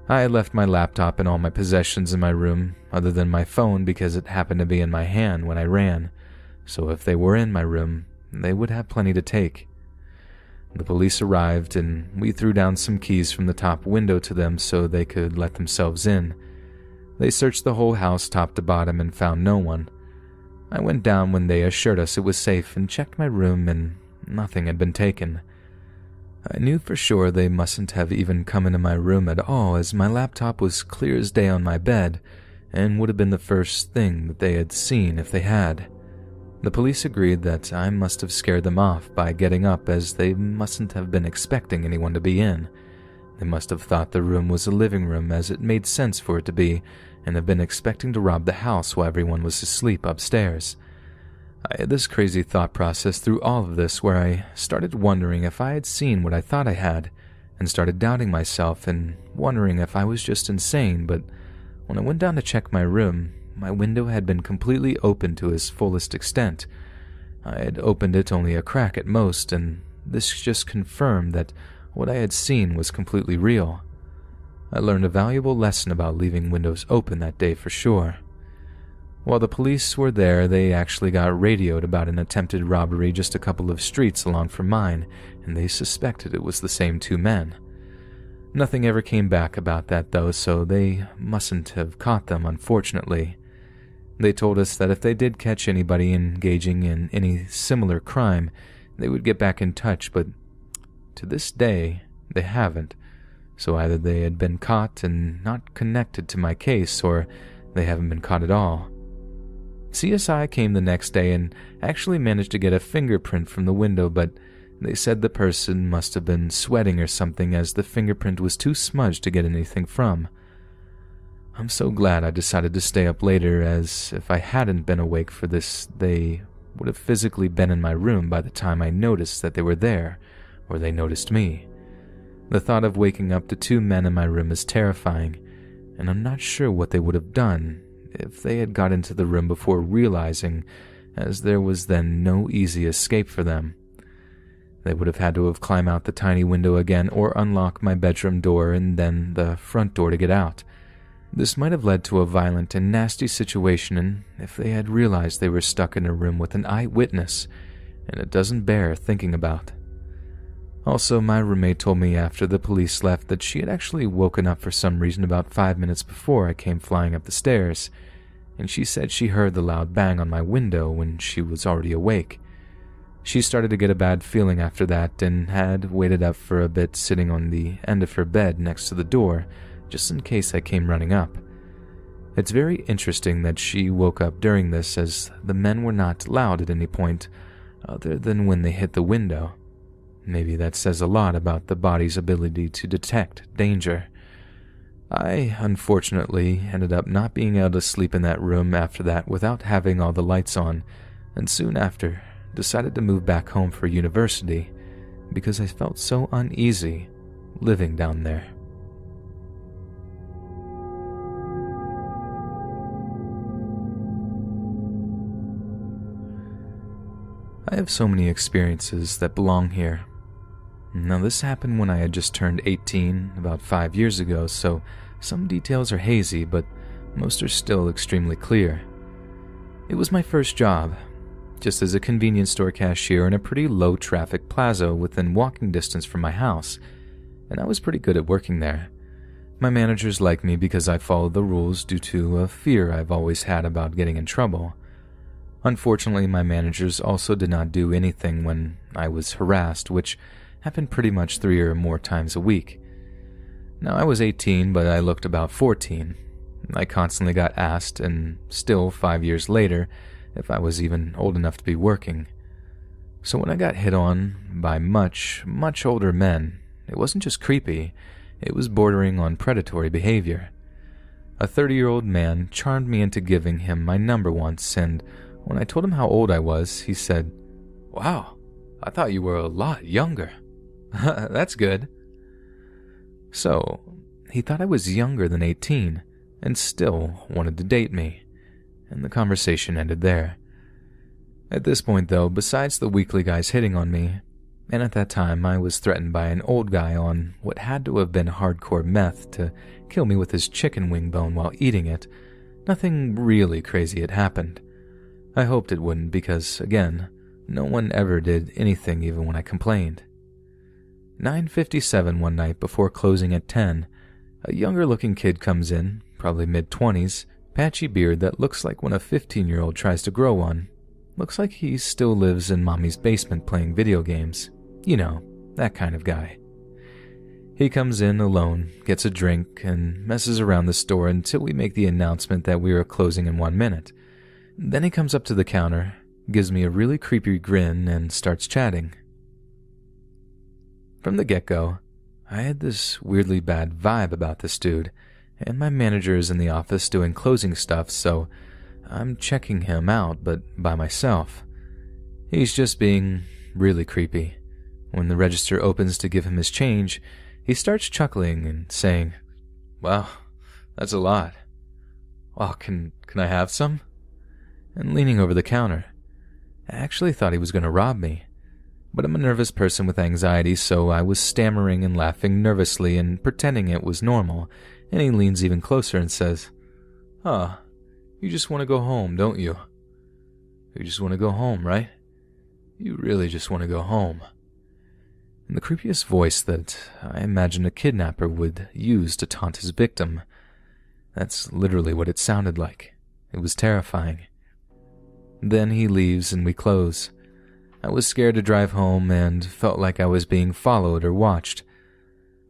I had left my laptop and all my possessions in my room, other than my phone, because it happened to be in my hand when I ran, so if they were in my room, they would have plenty to take. The police arrived, and we threw down some keys from the top window to them so they could let themselves in. They searched the whole house top to bottom and found no one. I went down when they assured us it was safe and checked my room, and nothing had been taken. I knew for sure they mustn't have even come into my room at all, as my laptop was clear as day on my bed and would have been the first thing that they had seen if they had. The police agreed that I must have scared them off by getting up, as they mustn't have been expecting anyone to be in. They must have thought the room was a living room, as it made sense for it to be, and have been expecting to rob the house while everyone was asleep upstairs. I had this crazy thought process through all of this, where I started wondering if I had seen what I thought I had, and started doubting myself and wondering if I was just insane. But when I went down to check my room, my window had been completely open to its fullest extent. I had opened it only a crack at most, and this just confirmed that what I had seen was completely real. I learned a valuable lesson about leaving windows open that day for sure. While the police were there, they actually got radioed about an attempted robbery just a couple of streets along from mine, and they suspected it was the same two men. Nothing ever came back about that though, so they mustn't have caught them, unfortunately. They told us that if they did catch anybody engaging in any similar crime, they would get back in touch, but to this day, they haven't. So either they had been caught and not connected to my case, or they haven't been caught at all. CSI came the next day and actually managed to get a fingerprint from the window, but they said the person must have been sweating or something, as the fingerprint was too smudged to get anything from. I'm so glad I decided to stay up later, as if I hadn't been awake for this, they would have physically been in my room by the time I noticed that they were there, or they noticed me. The thought of waking up to two men in my room is terrifying, and I'm not sure what they would have done if they had got into the room before realizing, as there was then no easy escape for them. They would have had to have climbed out the tiny window again, or unlock my bedroom door and then the front door to get out. This might have led to a violent and nasty situation, and if they had realized they were stuck in a room with an eyewitness, and it doesn't bear thinking about. Also, my roommate told me after the police left that she had actually woken up for some reason about 5 minutes before I came flying up the stairs, and she said she heard the loud bang on my window when she was already awake. She started to get a bad feeling after that and had waited up for a bit sitting on the end of her bed next to the door, just in case I came running up. It's very interesting that she woke up during this, as the men were not loud at any point other than when they hit the window. Maybe that says a lot about the body's ability to detect danger. I, unfortunately, ended up not being able to sleep in that room after that without having all the lights on, and soon after, decided to move back home for university because I felt so uneasy living down there. I have so many experiences that belong here. Now, this happened when I had just turned 18, about 5 years ago, so some details are hazy, but most are still extremely clear. It was my first job, just as a convenience store cashier in a pretty low-traffic plaza within walking distance from my house, and I was pretty good at working there. My managers liked me because I followed the rules due to a fear I've always had about getting in trouble. Unfortunately, my managers also did not do anything when I was harassed, which happened pretty much 3 or more times a week. Now, I was 18, but I looked about 14. I constantly got asked, and still 5 years later, if I was even old enough to be working. So when I got hit on by much, much older men, it wasn't just creepy, it was bordering on predatory behavior. A 30-year-old man charmed me into giving him my number once, and when I told him how old I was, he said, "Wow, I thought you were a lot younger." "That's good." So, he thought I was younger than 18 and still wanted to date me, and the conversation ended there. At this point, though, besides the weekly guys hitting on me, and at that time I was threatened by an old guy on what had to have been hardcore meth to kill me with his chicken wing bone while eating it, nothing really crazy had happened. I hoped it wouldn't because, again, no one ever did anything even when I complained. 9:57 one night before closing at 10, a younger-looking kid comes in, probably mid-20s, patchy beard that looks like when a 15-year-old tries to grow one. Looks like he still lives in mommy's basement playing video games. You know, that kind of guy. He comes in alone, gets a drink, and messes around the store until we make the announcement that we are closing in 1 minute. Then he comes up to the counter, gives me a really creepy grin, and starts chatting. From the get-go, I had this weirdly bad vibe about this dude, and my manager is in the office doing closing stuff, so I'm checking him out, but by myself. He's just being really creepy. When the register opens to give him his change, he starts chuckling and saying, "Wow, that's a lot. Oh, can I have some?" and leaning over the counter. I actually thought he was going to rob me, but I'm a nervous person with anxiety, so I was stammering and laughing nervously and pretending it was normal, and he leans even closer and says, "Huh, you just want to go home, don't you? You just want to go home, right? You really just want to go home." In the creepiest voice that I imagine a kidnapper would use to taunt his victim. That's literally what it sounded like. It was terrifying. Then he leaves and we close. I was scared to drive home and felt like I was being followed or watched.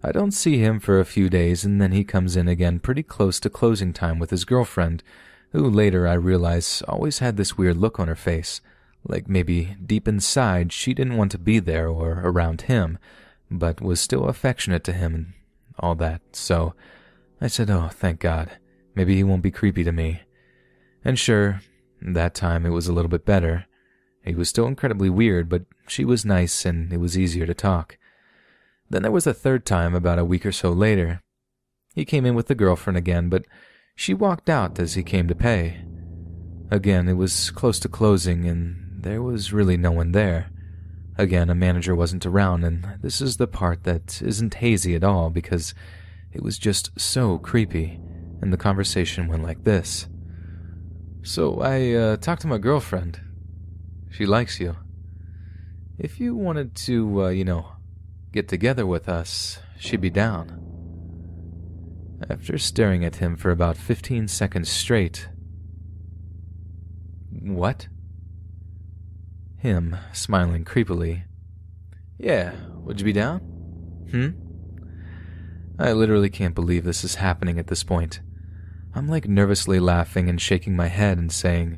I don't see him for a few days, and then he comes in again pretty close to closing time with his girlfriend, who later I realize always had this weird look on her face, like maybe deep inside she didn't want to be there or around him, but was still affectionate to him and all that. So I said, "Oh, thank God, maybe he won't be creepy to me." And sure, that time it was a little bit better. He was still incredibly weird, but she was nice and it was easier to talk. Then there was a third time about a week or so later. He came in with the girlfriend again, but she walked out as he came to pay. Again, it was close to closing and there was really no one there. Again, a manager wasn't around, and this is the part that isn't hazy at all because it was just so creepy. and the conversation went like this. So I talked to my girlfriend. She likes you. If you wanted to, get together with us, she'd be down. After staring at him for about 15 seconds straight... What? Him, smiling creepily. Yeah, would you be down? I literally can't believe this is happening at this point. I'm like nervously laughing and shaking my head and saying,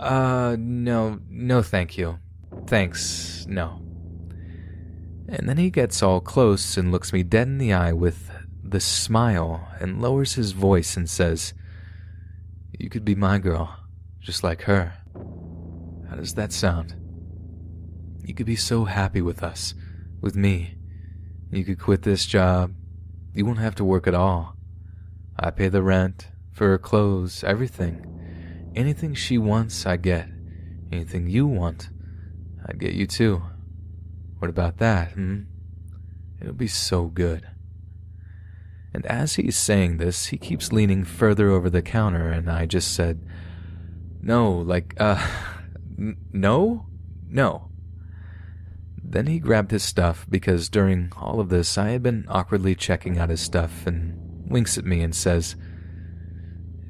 no thank you. Thanks, no. And then he gets all close and looks me dead in the eye with the smile and lowers his voice and says, You could be my girl, just like her. How does that sound? You could be so happy with us, with me. You could quit this job. You won't have to work at all. I pay the rent, for her clothes, everything. Anything she wants, I get. Anything you want, I get you too. What about that, It'll be so good. And as he's saying this, he keeps leaning further over the counter, and I just said, No, no. Then he grabbed his stuff, because during all of this, I had been awkwardly checking out his stuff, and winks at me and says,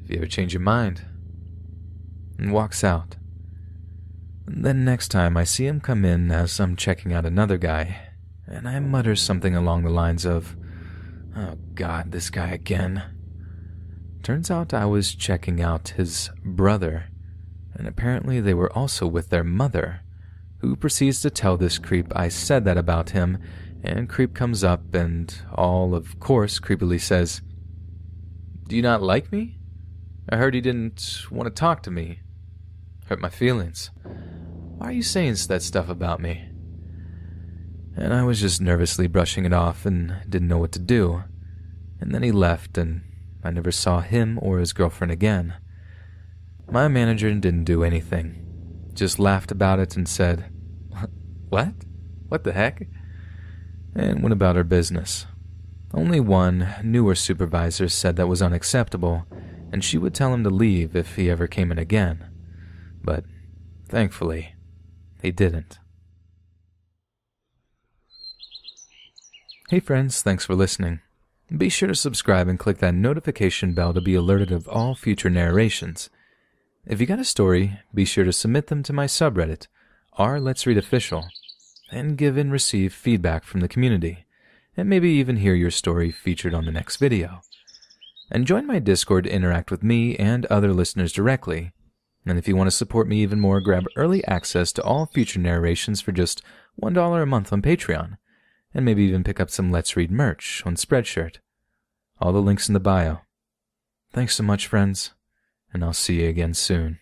If you ever change your mind, and walks out. And then next time I see him come in as I'm checking out another guy, and I mutter something along the lines of, Oh God, this guy again. Turns out I was checking out his brother, and apparently they were also with their mother, who proceeds to tell this creep I said that about him, and creep comes up and all, of course, creepily says, Do you not like me? I heard you didn't want to talk to me. Hurt my feelings. Why are you saying that stuff about me? And I was just nervously brushing it off and didn't know what to do. And then he left and I never saw him or his girlfriend again. My manager didn't do anything. Just laughed about it and said, What? What the heck? And went about her business. Only one newer supervisor said that was unacceptable, and she would tell him to leave if he ever came in again. But, thankfully, he didn't. Hey friends, thanks for listening. Be sure to subscribe and click that notification bell to be alerted of all future narrations. If you got a story, be sure to submit them to my subreddit, r/LetsReadOfficial. And give and receive feedback from the community, and maybe even hear your story featured on the next video. And join my Discord to interact with me and other listeners directly, and if you want to support me even more, grab early access to all future narrations for just $1 a month on Patreon, and maybe even pick up some Let's Read merch on Spreadshirt. All the links in the bio. Thanks so much, friends, and I'll see you again soon.